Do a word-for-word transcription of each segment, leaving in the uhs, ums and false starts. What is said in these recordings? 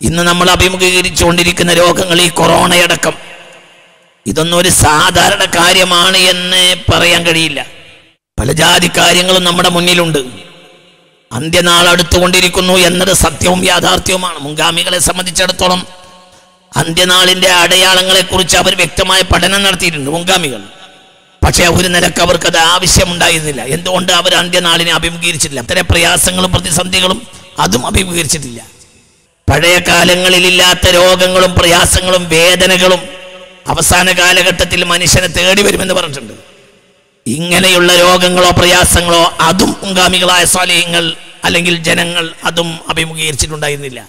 In the Namalabi Chondrik and the Rokangali, Corona Yadakam. You don't know the Sadar and the Kariamani and Parayangadilla. Palajadi Kariangal Namada Munilundu. And then all out to Tondirikuno, another Satyom Yadartium, Mungamical Samadichatorum. And then all in the Adayangal Kurchaber Victamai Padanan Artin, Mungamical. Pacha within the cover Kada Avishamunda Isilla, and the Onda and then all in Abim Girchilla, Terapria Sangal Santigalum, Adum Abim Girchilla. Padaya Kalangalilla, Terogangalum, Priasangalum, Vedangalum, Avasana Kalakatil Manishan, a third in the Baranjand. Inganayula Yogangalo, Priasanglo, Adum Ungamila, Salingal, Alangil Janangal, Adum Abimugir Chitunda Inilla.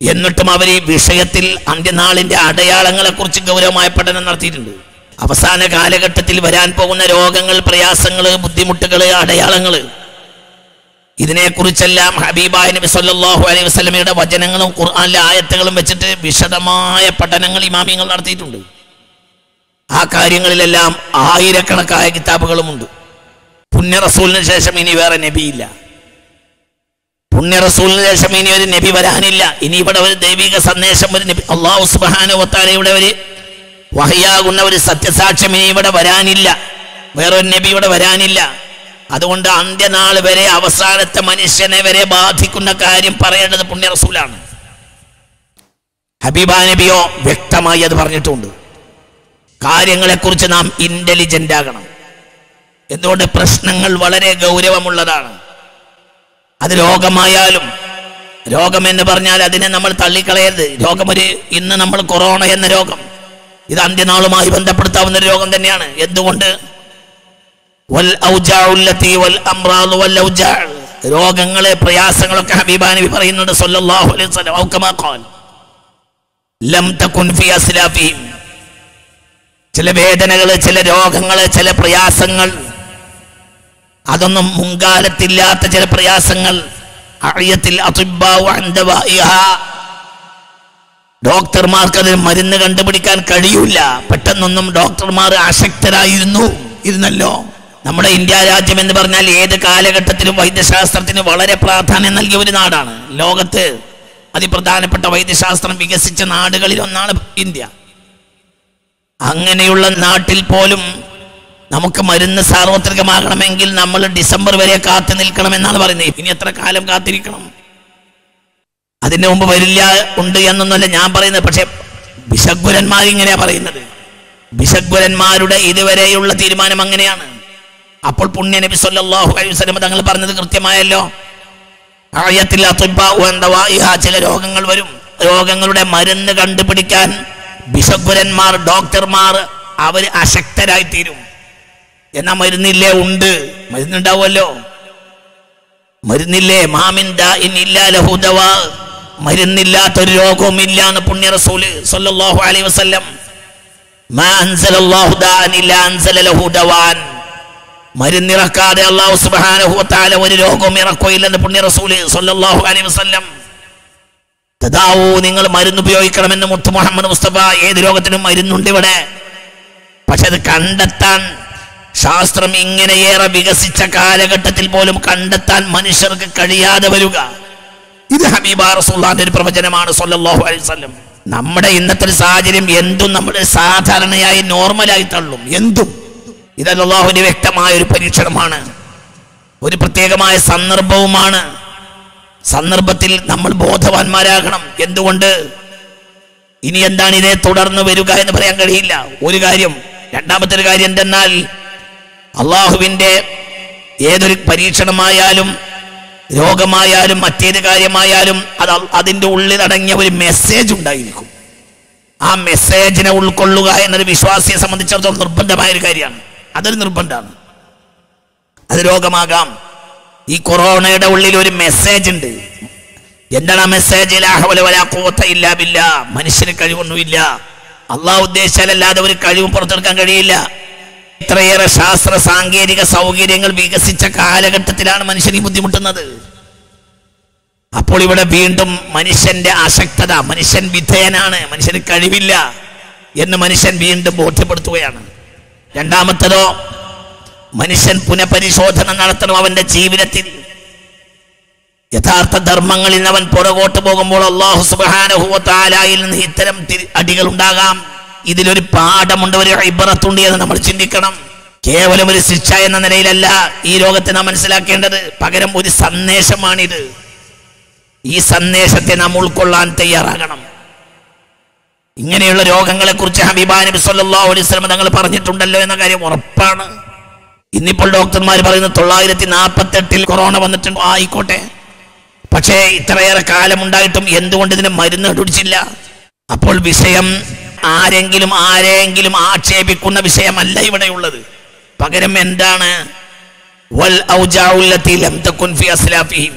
Yenutamavari, Vishayatil, Andanal in the Adayangal Kurchigura, my Patan and Artidu. Avasana Kalakatil Varanpo, Narogangal, Priasangal, Buddhimutagala, Adayangal. Idne Kurichalam, Habiba, and Sallallahu, and Salameda, Vajanangal, Kuran, Ayatel, Machete, Vishadama, Patanangal, Mamingal Artitundu. Akaringalam, Airakanaka, Kitabagamundu. Punera Sulan Shaminiver and Nebila. Punera Sulan Shaminir in Nebi Varanilla, in Ibada, Deviga Sanation with Allah Subhanahu wa Ta'ala, Wahia Guna with Satyasachami, but a Varanilla, where Nebi would a Varanilla. അതുകൊണ്ട് അന്ത്യനാൾ വരെ അവസാനത്തെ മനുഷ്യനെ വരെ ബാധിക്കുന്ന കാര്യം പറയേണ്ടത് പുണ്യ റസൂലാണ് ഹബീബ നബിയോ വ്യക്തമായി അത് പറഞ്ഞിട്ടുണ്ട് കാര്യങ്ങളെക്കുറിച്ച് നാം ഇന്റലിജന്റ് ആകണം എന്തുകൊണ്ട് പ്രശ്നങ്ങൾ വളരെ ഗൗരവമുള്ളതാണ് അത് രോഗമായാലും രോഗം എന്ന് പറഞ്ഞാൽ അതിനെ നമ്മൾ തള്ളിക്കളയരുത് രോഗം ഒരു ഇന്ന് നമ്മൾ കൊറോണ എന്ന രോഗം ഇത് അന്ത്യനാളുമായി ബന്ധപ്പെടുത്താവുന്ന രോഗം തന്നെയാണ് എന്തുകൊണ്ട് Well, Aujaulati, well, Amral, well, Aujal, Rogangale, Prayasangal, Kabiban, Viparino, the Sola, and Aukamakon Lamta Kunfia Silafi Telebed and Agala, Telegangala, Teleprayasangal Adonam Mungala Tilata, Teleprayasangal Ariatil Atuba, and the Iha Doctor Marka, the Marinagandaburikan Kadula, Patanum, Doctor Mara, Ashectara, you know, isn't a law. നമ്മുടെ India രാജ്യം എന്ന് പറഞ്ഞാൽ ഏത് കാലഘട്ടത്തിലും വൈദ്യശാസ്ത്രത്തിന് വളരെ പ്രാധാന്യം നൽകിയ ഒരു നാടാണ് ലോകത്തെ അതിപ്രധാനപ്പെട്ട വൈദ്യശാസ്ത്രം വികസിച്ച നാടുകളിൽ ഒന്നാണ് ഇന്ത്യ അങ്ങനെയുള്ള നാട്ടിൽ പോലും നമുക്ക് മരുന്ന് സാർവത്രികമാകണമെങ്കിൽ നമ്മൾ ഡിസംബർ വരെ കാത്തു നിൽക്കണം എന്നാണ് പറയുന്നത് ഇനി എത്ര കാലം കാത്തിരിക്കണം അതിനു മുമ്പ് വരില്ല ഉണ്ട് എന്നൊന്നല്ല ഞാൻ പറയുന്നത് പക്ഷേ വിശഗ്വരന്മാർ ഇങ്ങനെ പറയുന്നത് വിശഗ്വരന്മാരുടെ ഇതുവരെയുള്ള തീരുമാനം അങ്ങനെയാണ് അപ്പോൾ പുണ്യ നബി സല്ലല്ലാഹു അലൈഹി വസല്ലം തങ്ങൾ പറഞ്ഞു കൃത്യമായല്ലോ ആയത്തിൽ അത്ബ വന്ദവാഇഹ ചില രോഗങ്ങൾ വരും രോഗങ്ങളുടെ മരുന്ന് കണ്ടുപിടിക്കാൻ വിശഗ്വരന്മാർ ഡോക്ടർമാർ അവർ അശക്തരായി തീരും എന്നാ മരുന്നില്ലേ ഉണ്ട് മരുന്നുണ്ടാവുമല്ലോ മരുന്നില്ലേ മാമിൻ ദാഇൻ ഇല്ലാ ലഹു ദവാ മരുന്നില്ലാത്തൊരു രോഗവുമില്ല എന്ന് പുണ്യ റസൂൽ സല്ലല്ലാഹു അലൈഹി വസല്ലം മാ അൻസലല്ലാഹു ദാഅൻ ഇല്ലാ അൻസല ലഹു ദവാൻ മരുന്നിറക്കാതെ അല്ലാഹു സുബ്ഹാനഹു വ തആല ഒരു രോഗവും ഇറക്കുകയില്ലെന്ന് പുണ്യ റസൂൽ സ്വല്ലല്ലാഹു അലൈഹി വസല്ലം തദാവൂ നിങ്ങൾ മരുന്ന് ഉപയോഗിക്കണമെന്ന് മുത്ത് മുഹമ്മദ് മുസ്തഫ ഏത് രോഗത്തിനും മരുന്നുണ്ട് ഇവിടെ പക്ഷേ അത് കണ്ടെത്താൻ ശാസ്ത്രം ഇങ്ങനെയേറെ വികസിച്ച കാലഘട്ടത്തിൽ പോലും കണ്ടെത്താൻ മനുഷ്യർക്ക് കഴിയാതെ വരിക ഇത് ഹബീബ റസൂലുള്ളാഹിന്റെ ഒരു പ്രവചനമാണ് സ്വല്ലല്ലാഹു അലൈഹി വസല്ലം നമ്മുടെ ഇന്നത്തെ ഒരു സാഹചര്യം എന്തും നമ്മൾ സാധാരണയായി നോർമലായി തള്ളും എന്തും ഇതാണ് അല്ലാഹുവിന്റെ വ്യക്തമായ ഒരു പരീക്ഷണമാണ് ഒരു പ്രത്യേകമായ സന്ദർഭവുമാണ് സന്ദർഭത്തിൽ നമ്മൾ ബോധവാന്മാരാകണം എന്തുകൊണ്ട് ഇനി എന്താണ് ഇതിനെ തുടർന്ന് വരിക എന്ന് പറയാൻ കഴിയില്ല ഒരു കാര്യം രണ്ടാമത്തെ ഒരു കാര്യം എന്തെന്നാൽ അല്ലാഹുവിന്റെ ഏതൊരു പരീക്ഷണമായാലും രോഗമായാലും മറ്റേത് കാര്യമായാലും അത് അതിന്റെ ഉള്ളിൽ അടങ്ങിയ ഒരു മെസ്സേജ് ഉണ്ടായിരിക്കും ആ മെസ്സേജിനെ ഉൾക്കൊള്ളുക എന്നൊരു വിശ്വാസിയെ സംബന്ധിച്ചിടത്തോളം നിർബന്ധമായ ഒരു കാര്യമാണ് അതൊരു നിർബന്ധമാണ് അത് രോഗമാകാം ഈ കൊറോണയുടെ ഉള്ളിൽ ഒരു മെസ്സേജ് ഉണ്ട് എന്താണ് ആ മെസ്സേജ് ലാ ഹൗല വലാ ഖുവത ഇല്ലാ ബില്ലാ മനുഷ്യന് കഴിവൊന്നുമില്ല അല്ലാഹു ഉദ്ദേശിച്ചാലല്ലാതെ ഒരു കഴിവും പുറത്തെടുക്കാൻ കഴിയില്ല ഇത്രയേറെ ശാസ്ത്ര സാങ്കേതിക സൗകര്യങ്ങൾ വികസിച്ച കാലഘട്ടത്തിലാണ് മനുഷ്യനെ ബുദ്ധിമുട്ടുന്നത് അപ്പോൾ ഇവിടെ വീണ്ടും മനുഷ്യന്റെ അശക്തത മനുഷ്യൻ വിധേയനാണ് മനുഷ്യന് കഴിവില്ല എന്ന് മനുഷ്യൻ വീണ്ടും ബോധ്യപ്പെടുത്തുകയാണ് രണ്ടാമത്തേതോ മനുഷ്യൻ പുനഃപരിശോധന നടത്തണം അവന്റെ ജീവിതത്തിൽ യഥാർത്ഥ ധർമ്മങ്ങളിൽ അവൻ പുറകോട്ട് പോകുമ്പോൾ അല്ലാഹു സുബ്ഹാനഹു വ തആലയിൽ നിന്ന് ഇത്തരം അടികൾ ഉണ്ടാകാം. ഇതിലൊരു പാഠമുണ്ട്, ഒരു ഇബ്റത്തുണ്ട് എന്ന് നമ്മൾ ചിന്തിക്കണം. കേവലം ഒരു ശിക്ഷ എന്ന നിലയിലല്ല ഈ ലോകത്തെ നാം മനസ്സിലാക്കേണ്ടത്, പകരം ഒരു സന്ദേശമാണിത്. ഈ സന്ദേശത്തെ നാം ഉൾക്കൊള്ളാൻ തയ്യാറാകണം. ഇങ്ങനെയുള്ള രോഗങ്ങളെ കുറിച്ച് ഹബീബാ നബി സല്ലല്ലാഹു അലൈഹി വസല്ലം തങ്ങൾ പറഞ്ഞിട്ടുണ്ടല്ലോ എന്ന കാര്യം ഉറപ്പാണ്. ഇന്നിപ്പോൾ ഡോക്ടർമാർ പറയുന്നത് തൊള്ളായിരത്തി നാൽപ്പത്തി എട്ടിൽ കൊറോണ വന്നിട്ടുണ്ട്, ആയിക്കോട്ടെ. പക്ഷേ ഇത്രയേറെ കാലമുണ്ടായിട്ടും എന്തുകൊണ്ട് ഇതിന് മരുന്ന് കണ്ടുപിടിച്ചില്ല? അപ്പോൾ വിഷയം ആരെങ്കിലും ആരെങ്കിലും ആക്ഷേപിക്കുന്ന വിഷയമല്ല ഇവിടെയുള്ളത്. പകരം എന്താണ്? വൽ ഔജാഉല്ലതി ലം തകുൻ ഫി അസ്ലാഫിഹിം.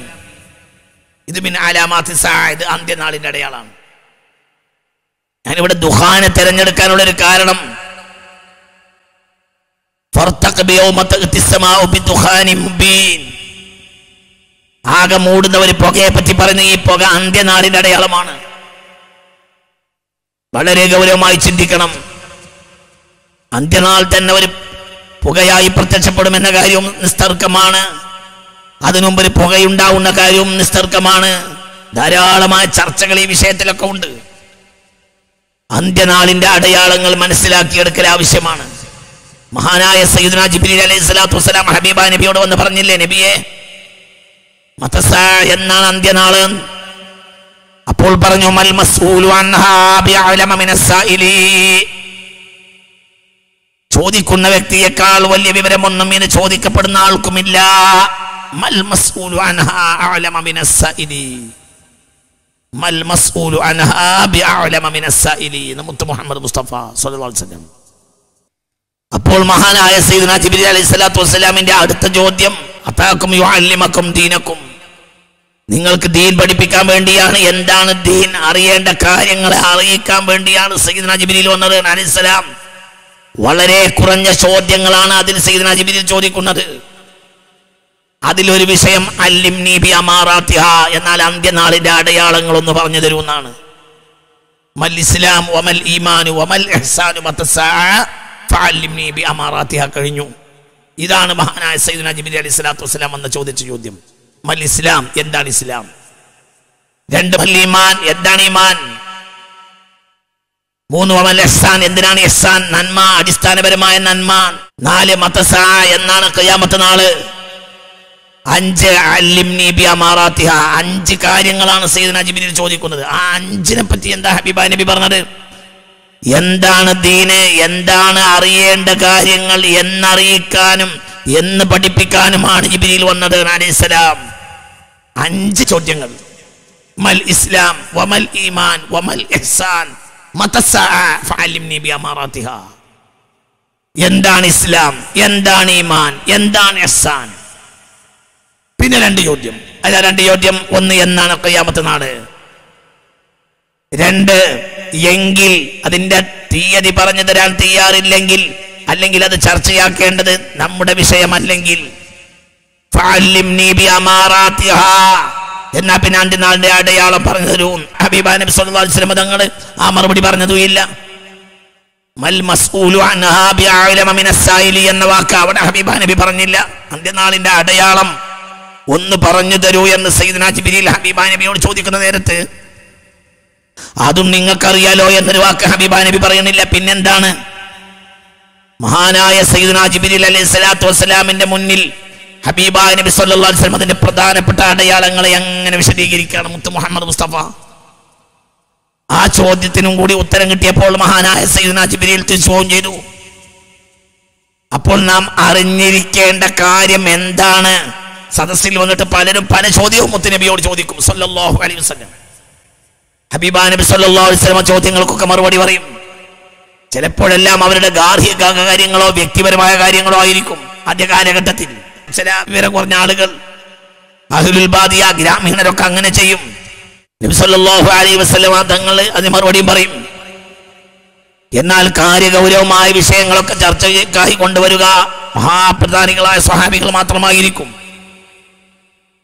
ഇത് മിൻ അലാമാതി സഅദ്, അന്ത്യനാളിന്റെ അടയാളമാണ്. ഞാനിവിടെ ദുഖാനെ തിരഞ്ഞെടുക്കാനുള്ള ഒരു കാരണം ആകെ മൂടുന്ന ഒരു പുകയെ പറ്റി പറയുന്ന ഈ പുക അന്ത്യനാളിന്റെ അടയാളമാണ്. വളരെ ഗൗരവമായി ചിന്തിക്കണം. അന്ത്യനാൾ തന്നെ ഒരു പുകയായി പ്രത്യക്ഷപ്പെടുമെന്ന കാര്യവും നിസ്തർക്കമാണ്. അതിനുമുമ്പ് ഒരു പുകയുണ്ടാവുന്ന കാര്യവും നിസ്തർക്കമാണ്. ധാരാളമായ ചർച്ചകൾ ഈ വിഷയത്തിലൊക്കെ ഉണ്ട്. അന്ത്യനാളിന്റെ അടയാളങ്ങൾ മനസ്സിലാക്കിയെടുക്കൽ ആവശ്യമാണ്. മഹാനായ സയ്യിദുനാ ജിബ്രീൽ അലൈഹി സ്വലാത്തു വസ്സലാം ഹബീബാ നബിയോട് വന്ന് പറഞ്ഞില്ലേ, നബിയെ മതസാ എന്നാണ് അന്ത്യനാൾ. അപ്പോൾ പറഞ്ഞു, മൽ മസ്ഊലു അൻഹാ ബിഅലമ മിനസ്സായിലി, ചോദിക്കുന്ന വ്യക്തിയേക്കാൾ വലിയ വിവരമൊന്നും ഇനി ചോദിക്കപ്പെടുന്ന ആൾക്കുമില്ല. മൽ മസ്ഊലു അൻഹാ അഅലമ മിനസ്സായിലി, മൽ മസ്ഊലു അൻഹാ ബിഅലമ മിനസ്സായിലി, മുത്ത് മുഹമ്മദ് മുസ്തഫ സല്ലല്ലാഹു അലൈഹി വസല്ലം. അപ്പോൾ മഹാനായ സയ്യിദുനാ ജിബ്രീൽ അലൈഹി സ്വലാത്തു വസ്സലാമിന്റെ അടുത്ത ചോദ്യം, അതാക്കും യുഅല്ലിമക്കും ദീനക്കും, നിങ്ങൾക്ക് ദീൻ പഠിപ്പിക്കാൻ വേണ്ടിയാണ്. എന്താണ് ദീൻ? അറിയേണ്ട കാര്യങ്ങളെ അറിയിക്കാൻ വേണ്ടിയാണ് സയ്യിദുനാ ജിബ്രീൽ വന്നത് അലൈഹിസ്സലാം. വളരെ കുറഞ്ഞ ചോദ്യങ്ങളാണ് അതിൽ സയ്യിദുനാ ജിബ്രീൽ ചോദിക്കുന്നത്. അതിലൊരു വിഷയം അല്ലിംനി ബി അമാറാത്തിഹ, എന്നാൽ അന്ത്യനാളിന്റെ അടയാളങ്ങളൊന്ന് പറഞ്ഞു തരുമെന്നാണ്. മൽ ഇസ്ലാം വമൽ ഈമാനു വമൽ ഇഹ്സാനു മത്തസാ ഫഅല്ലിംനി ബി അമാറാത്തിഹ കഴിഞ്ഞു. ഇതാണ് മഹാനായ സയ്യിദുനാ ജിബ്രീൽ അലൈഹി സ്വലാത്തു വസ്സലാം എന്ന ചോദിച്ച ചോദ്യം. മൽ ഇസ്ലാം, എന്താണ് ഇസ്ലാം? രണ്ട്, മൽ ഈമാൻ, എന്താണ് ഈമാൻ? മൂന്ന്, വമൽ ഇഹ്സാൻ, എന്തിനാണ് ഇഹ്സാൻ? നന്മ, അടിസ്ഥാനപരമായ നന്മ. നാല്, മതസാ, എന്നാണ് ഖിയാമത്ത് നാള്. അഞ്ച്, അല്ലിംനി ബി അമാറാത്തിഹ, അഞ്ച് കാര്യങ്ങളാണ് സയ്യിദുനാ ജിബ്രീൽ ചോദിക്കുന്നത്. ആ അഞ്ചിനെ പറ്റി എന്താ ഹബീബാ നബി പറഞ്ഞത്? എന്താണ് ദീന്, എന്താണ് അറിയേണ്ട കാര്യങ്ങൾ എന്നറിയിക്കാനും എന്ന് പഠിപ്പിക്കാനുമാണ് ജിബ്രീൽ വന്നത് അലൈഹിസ്സലാം. അഞ്ച് ചോദ്യങ്ങൾ. മൽ ഇസ്ലാം വമൽ ഈമാൻ വമൽ ഇഹ്സാൻ മതസാ ഫഅല്ലിംനി ബി അമാറാത്തിഹ. എന്താണ് ഇസ്ലാം, എന്താണ് ഈമാൻ, എന്താണ് ഇഹ്സാൻ? പിന്നെ രണ്ട് ചോദ്യം. അതാ രണ്ട് ചോദ്യം. ഒന്ന്, എന്നാണ് ഖിയാമത്ത് നാൾ. രണ്ട്, എങ്കിൽ അതിന്റെ തീയതി പറഞ്ഞു തരാൻ തയ്യാറില്ലെങ്കിൽ, അല്ലെങ്കിൽ അത് ചർച്ചയാക്കേണ്ടത് നമ്മുടെ വിഷയമല്ലെങ്കിൽ, ഫഅല്ലിംനി ബി അമാറാത്തിഹ, എന്നാ പിന്നെ അന്ത്യനാളിന്റെ അടയാളം പറഞ്ഞു തരൂ. ഹബീബാ നബി സല്ലല്ലാഹു അലൈഹി വസല്ലം തങ്ങൾ ആ മറുപടി പറഞ്ഞതുമില്ല. മൽ മസ്ഊലു അൻഹാ ബിഅഅലമ മിനസ്സായിലി എന്ന വാക്ക് അവിടെ ഹബീബാ നബി പറഞ്ഞില്ല. അന്ത്യനാളിന്റെ അടയാളം ഒന്ന് പറഞ്ഞു തരൂ എന്ന് സയ്യിദുനാ ജിബ്രീൽ ഹബീബാ നബിയോട് ചോദിക്കുന്ന നേരത്ത് അതും നിങ്ങൾക്കറിയാലോ എന്നൊരു വാക്ക് ഹബീബാ നബി പറയുന്നില്ല. പിന്നെന്താണ്? മഹാനായ സയ്യിദുനാ ജിബ്രീൽ അലൈഹി സ്വലാത്തു വസ്സലാമിന്റെ മുന്നിൽ ഹബീബാ നബി സല്ലല്ലാഹു അലൈഹി വസല്ലം അതിന്റെ പ്രധാനപ്പെട്ട അടയാളങ്ങളെ എങ്ങനെ വിശദീകരിക്കുകയാണ് മുത്ത് മുഹമ്മദ് മുസ്തഫ? ആ ചോദ്യത്തിനും കൂടി ഉത്തരം കിട്ടിയപ്പോൾ മഹാനായ സയ്യിദുനാ ജിബ്രീൽ തിരിച്ചുപോവുകയും ചെയ്തു. അപ്പോൾ നാം അറിഞ്ഞിരിക്കേണ്ട കാര്യം എന്താണ്? സദസ്സിൽ വന്നിട്ട് പലരും പല ചോദ്യവും മുത്ത് നബിയോട് ചോദിക്കും സല്ലല്ലാഹു അലൈഹി വസല്ലം. ഹബീബാ നബി സല്ലല്ലാഹു അലൈഹി വസല്ലം ചോദ്യങ്ങൾക്കൊക്കെ മറുപടി പറയും. ചിലപ്പോഴെല്ലാം അവരുടെ ഗാർഹിക കാര്യങ്ങളോ വ്യക്തിപരമായ കാര്യങ്ങളോ ആയിരിക്കും. ആദ്യ കാലഘട്ടത്തിൽ ചില വിവരം കുറഞ്ഞ ആളുകൾ, അഹ്ലുൽ ബാദിയ ഗ്രാമീണരൊക്കെ അങ്ങനെ ചെയ്യും. നബി സല്ലല്ലാഹു അലൈഹി വസല്ലം തങ്ങൾ അതിന് മറുപടിയും പറയും. എന്നാൽ കാര്യഗൗരവമായ വിഷയങ്ങളൊക്കെ ചർച്ചയ്ക്കായി കൊണ്ടുവരിക മഹാപ്രധാനികളായ സ്വഹാബികൾ മാത്രമായിരിക്കും.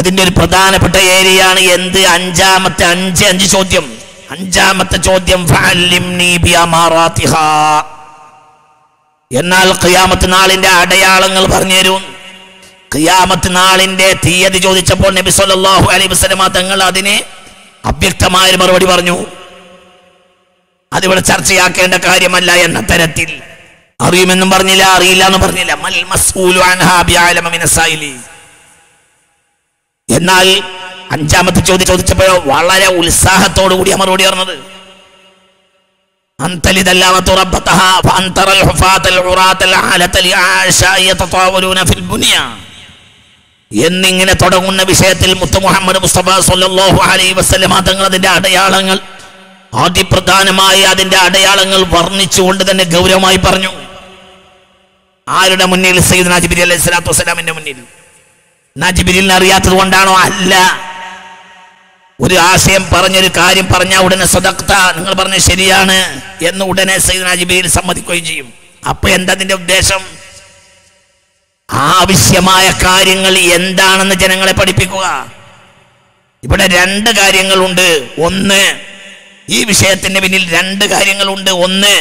അതിന്റെ ഒരു പ്രധാനപ്പെട്ട ഏരിയയാണ് എന്ത് അഞ്ചാമത്തെ അഞ്ച് അഞ്ച് ചോദ്യം അഞ്ചാമത്തെ ചോദ്യം ഫഅല്ലിംനി ബിഅമാറാതിഹാ എന്നാൽ ഖിയാമത്ത് നാളിന്റെ അടയാളങ്ങൾ പറഞ്ഞു തരും ഖിയാമത്ത് നാളിന്റെ തീയതി ചോദിച്ചപ്പോൾ നബി സല്ലല്ലാഹു അലൈഹി വസല്ലമ തങ്ങൾ അതിനെ അവ്യക്തമായ മറുപടി പറഞ്ഞു അതിവിടെ ചർച്ചയാക്കേണ്ട കാര്യമല്ല എന്ന തരത്തിൽ അറിയുമെന്നും പറഞ്ഞില്ല അറിയില്ല എന്ന് പറഞ്ഞില്ല മൽ മസ്ഊലു അൻഹാ ബിഅലമ മിനസായിലി എന്നാൽ അഞ്ചാമത്തെ ചോദ്യം ചോദിച്ചപ്പോഴോ വളരെ ഉത്സാഹത്തോടു കൂടി മറുപടി പറഞ്ഞത് എന്നിങ്ങനെ തുടങ്ങുന്ന വിഷയത്തിൽ മുത്തു മുഹമ്മദ് മുസ്തഫ സല്ലല്ലാഹു അലൈഹി വസല്ലമ തങ്ങൾ അതിന്റെ അടയാളങ്ങൾ അതിപ്രധാനമായി അതിന്റെ അടയാളങ്ങൾ വർണ്ണിച്ചുകൊണ്ട് തന്നെ ഗൗരവമായി പറഞ്ഞു ആരുടെ മുന്നിൽ സയ്യിദ്ന ജിബ്രീൽ അലൈഹി സ്വലാത്തു വസ്സലാമിന്റെ മുന്നിൽ ജിബ്രീലിനെ അറിയാത്തത് കൊണ്ടാണോ അല്ല ഒരു ആശയം പറഞ്ഞൊരു കാര്യം പറഞ്ഞ ഉടനെ സദഖ്ത നിങ്ങൾ പറഞ്ഞ ശരിയാണ് എന്ന് ഉടനെ സയ്യിദ്ന ജിബ്രീൽ സമ്മതിക്കുകയും ചെയ്യും അപ്പൊ എന്തതിന്റെ ഉദ്ദേശം ആവശ്യമായ കാര്യങ്ങൾ എന്താണെന്ന് ജനങ്ങളെ പഠിപ്പിക്കുക ഇവിടെ രണ്ട് കാര്യങ്ങളുണ്ട് ഒന്ന് ഈ വിഷയത്തിന്റെ പിന്നിൽ രണ്ട് കാര്യങ്ങളുണ്ട് ഒന്ന്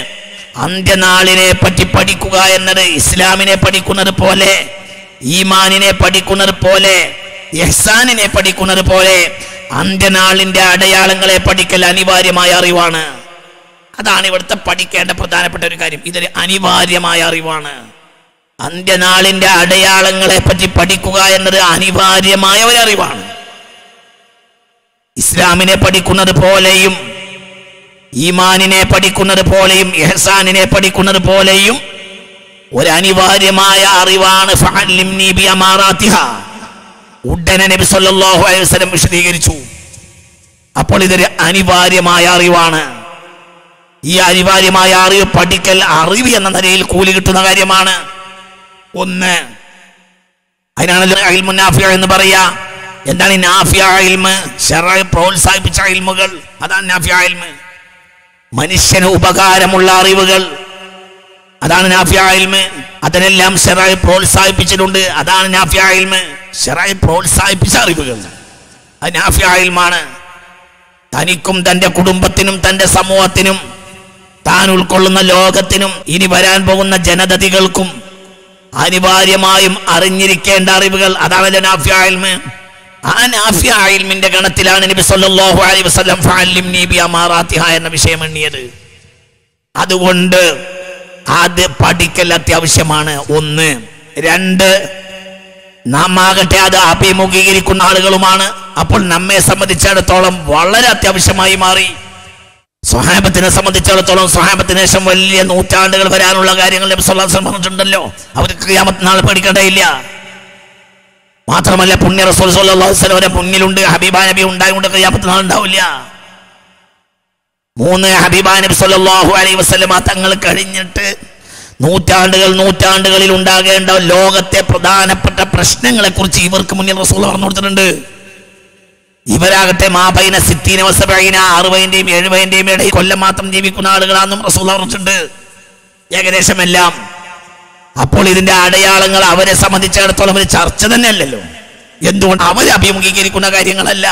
അന്ത്യനാളിനെ പറ്റി പഠിക്കുക എന്നത് ഇസ്ലാമിനെ പഠിക്കുന്നത് പോലെ ഈമാനിനെ പഠിക്കുന്നത് പോലെ ഇഹ്സാനിനെ പഠിക്കുന്നത് പോലെ അന്ത്യനാളിന്റെ അടയാളങ്ങളെ പഠിക്കൽ അനിവാര്യമായ അറിവാണ് അതാണ് ഇവിടുത്തെ പഠിക്കേണ്ട പ്രധാനപ്പെട്ട ഒരു കാര്യം ഇതൊരു അനിവാര്യമായ അറിവാണ് അന്ത്യനാളിന്റെ അടയാളങ്ങളെ പറ്റി പഠിക്കുക എന്നത് അനിവാര്യമായ ഒരു അറിവാണ് ഇസ്ലാമിനെ പഠിക്കുന്നത് പോലെയും ഈമാനിനെ പഠിക്കുന്നത് പോലെയും ഇഹ്സാനിനെ പഠിക്കുന്നത് പോലെയും ഒരു അനിവാര്യമായ അറിവാണ് ഫഅല്ലിംനി ബിഅമാറാതിഹ ഉടനെ നബി സല്ലല്ലാഹു അലൈഹി വസല്ലം വിശദീകരിച്ചു അപ്പോൾ ഇതൊരു അനിവാര്യമായ അറിവാണ് ഈ അനിവാര്യമായ അറിവ് പഠിക്കൽ അറിവ് എന്ന നിലയിൽ കൂലി കിട്ടുന്ന കാര്യമാണ് ഒന്ന് അതിനാണല്ലോ ഇൽമു നാഫിഅ എന്ന് പറയാ എന്താണ് ഈ നാഫിഅ ഇൽമ് ശർഅ് പ്രോത്സാഹിപ്പിച്ച ഇൽമുകൾ അതാണ് നാഫിഅ ഇൽമ് മനുഷ്യന് ഉപകാരമുള്ള അറിവുകൾ അതാണ് നാഫിഅ ഇൽമ് അതിനെല്ലാം ശർഅ് പ്രോത്സാഹിപ്പിച്ചിട്ടുണ്ട് അതാണ് നാഫിഅ ഇൽമ് ശർഅ് പ്രോത്സാഹിപ്പിച്ച അറിവുകൾ അത് നാഫിഅ ഇൽമാണ് തനിക്കും തൻ്റെ കുടുംബത്തിനും തൻ്റെ സമൂഹത്തിനും താൻ ഉൾക്കൊള്ളുന്ന ലോകത്തിനും ഇനി വരാൻ പോകുന്ന ജനതതികൾക്കും അനിവാര്യമായും അറിഞ്ഞിരിക്കേണ്ട അറിവുകൾ അതാണല്ലോ നാഫിഅ ഇൽമ് ആ നാഫിഅ ഇൽമിന്റെ ഗണത്തിലാണ് നബി സല്ലല്ലാഹു അലൈഹി വസല്ലം ഫഅല്ലിംനി ബിഅമാറാതിഹാ എന്ന വിഷയം എണ്ണിയത് അതുകൊണ്ട് അത് പഠിക്കൽ അത്യാവശ്യമാണ് ഒന്ന് രണ്ട് നാം ആകട്ടെ അത് അഭിമുഖീകരിക്കുന്ന ആളുകളുമാണ് അപ്പോൾ നമ്മെ സംബന്ധിച്ചിടത്തോളം വളരെ അത്യാവശ്യമായി മാറി സ്വഹാബത്തിനെ സംബന്ധിച്ചിടത്തോളം സ്വഹാബത്തിന് ശേഷം വലിയ നൂറ്റാണ്ടുകൾ വരാനുള്ള കാര്യങ്ങൾ നബി സല്ലല്ലാഹു അലൈഹി വസല്ലം പറഞ്ഞിട്ടുണ്ടല്ലോ അവർക്ക് ഖിയാമത്ത് നാൾ പഠിക്കേണ്ടതില്ല മാത്രമല്ല പുണ്യ റസൂൽ സല്ലല്ലാഹു അലൈഹി വസല്ലം അവരുടെ മുന്നിലുണ്ട് ഹബീബാ നബി ഉണ്ടായതുകൊണ്ട് ഖിയാമത്ത് നാൾ ഉണ്ടാവില്ല മൂന്ന് ഹബീബാ നബി സല്ലല്ലാഹു അലൈഹി വസല്ലം തങ്ങൾ കഴിഞ്ഞിട്ട് നൂറ്റാണ്ടുകൾ നൂറ്റാണ്ടുകളിൽ ഉണ്ടാകേണ്ട ലോകത്തെ പ്രധാനപ്പെട്ട പ്രശ്നങ്ങളെക്കുറിച്ച് ഇവർക്ക് മുന്നിൽ റസൂൽ പറഞ്ഞു കൊടുത്തിട്ടുണ്ട് ഇവരാകട്ടെ മാബൈന സിത്തീന വസബഈന അറുപതിന്റെയും എഴുപതിന്റെയും ഇടയിൽ കൊല്ലം മാത്രം ജീവിക്കുന്ന ആളുകളാണെന്നും റസൂൽ പറഞ്ഞിട്ടുണ്ട് ഏകദേശം എല്ലാം അപ്പോൾ ഇതിന്റെ അടയാളങ്ങൾ അവരെ സംബന്ധിച്ചിടത്തോളം ഒരു ചർച്ച തന്നെ അല്ലല്ലോ എന്തുകൊണ്ട് അവർ അഭിമുഖീകരിക്കുന്ന കാര്യങ്ങളല്ല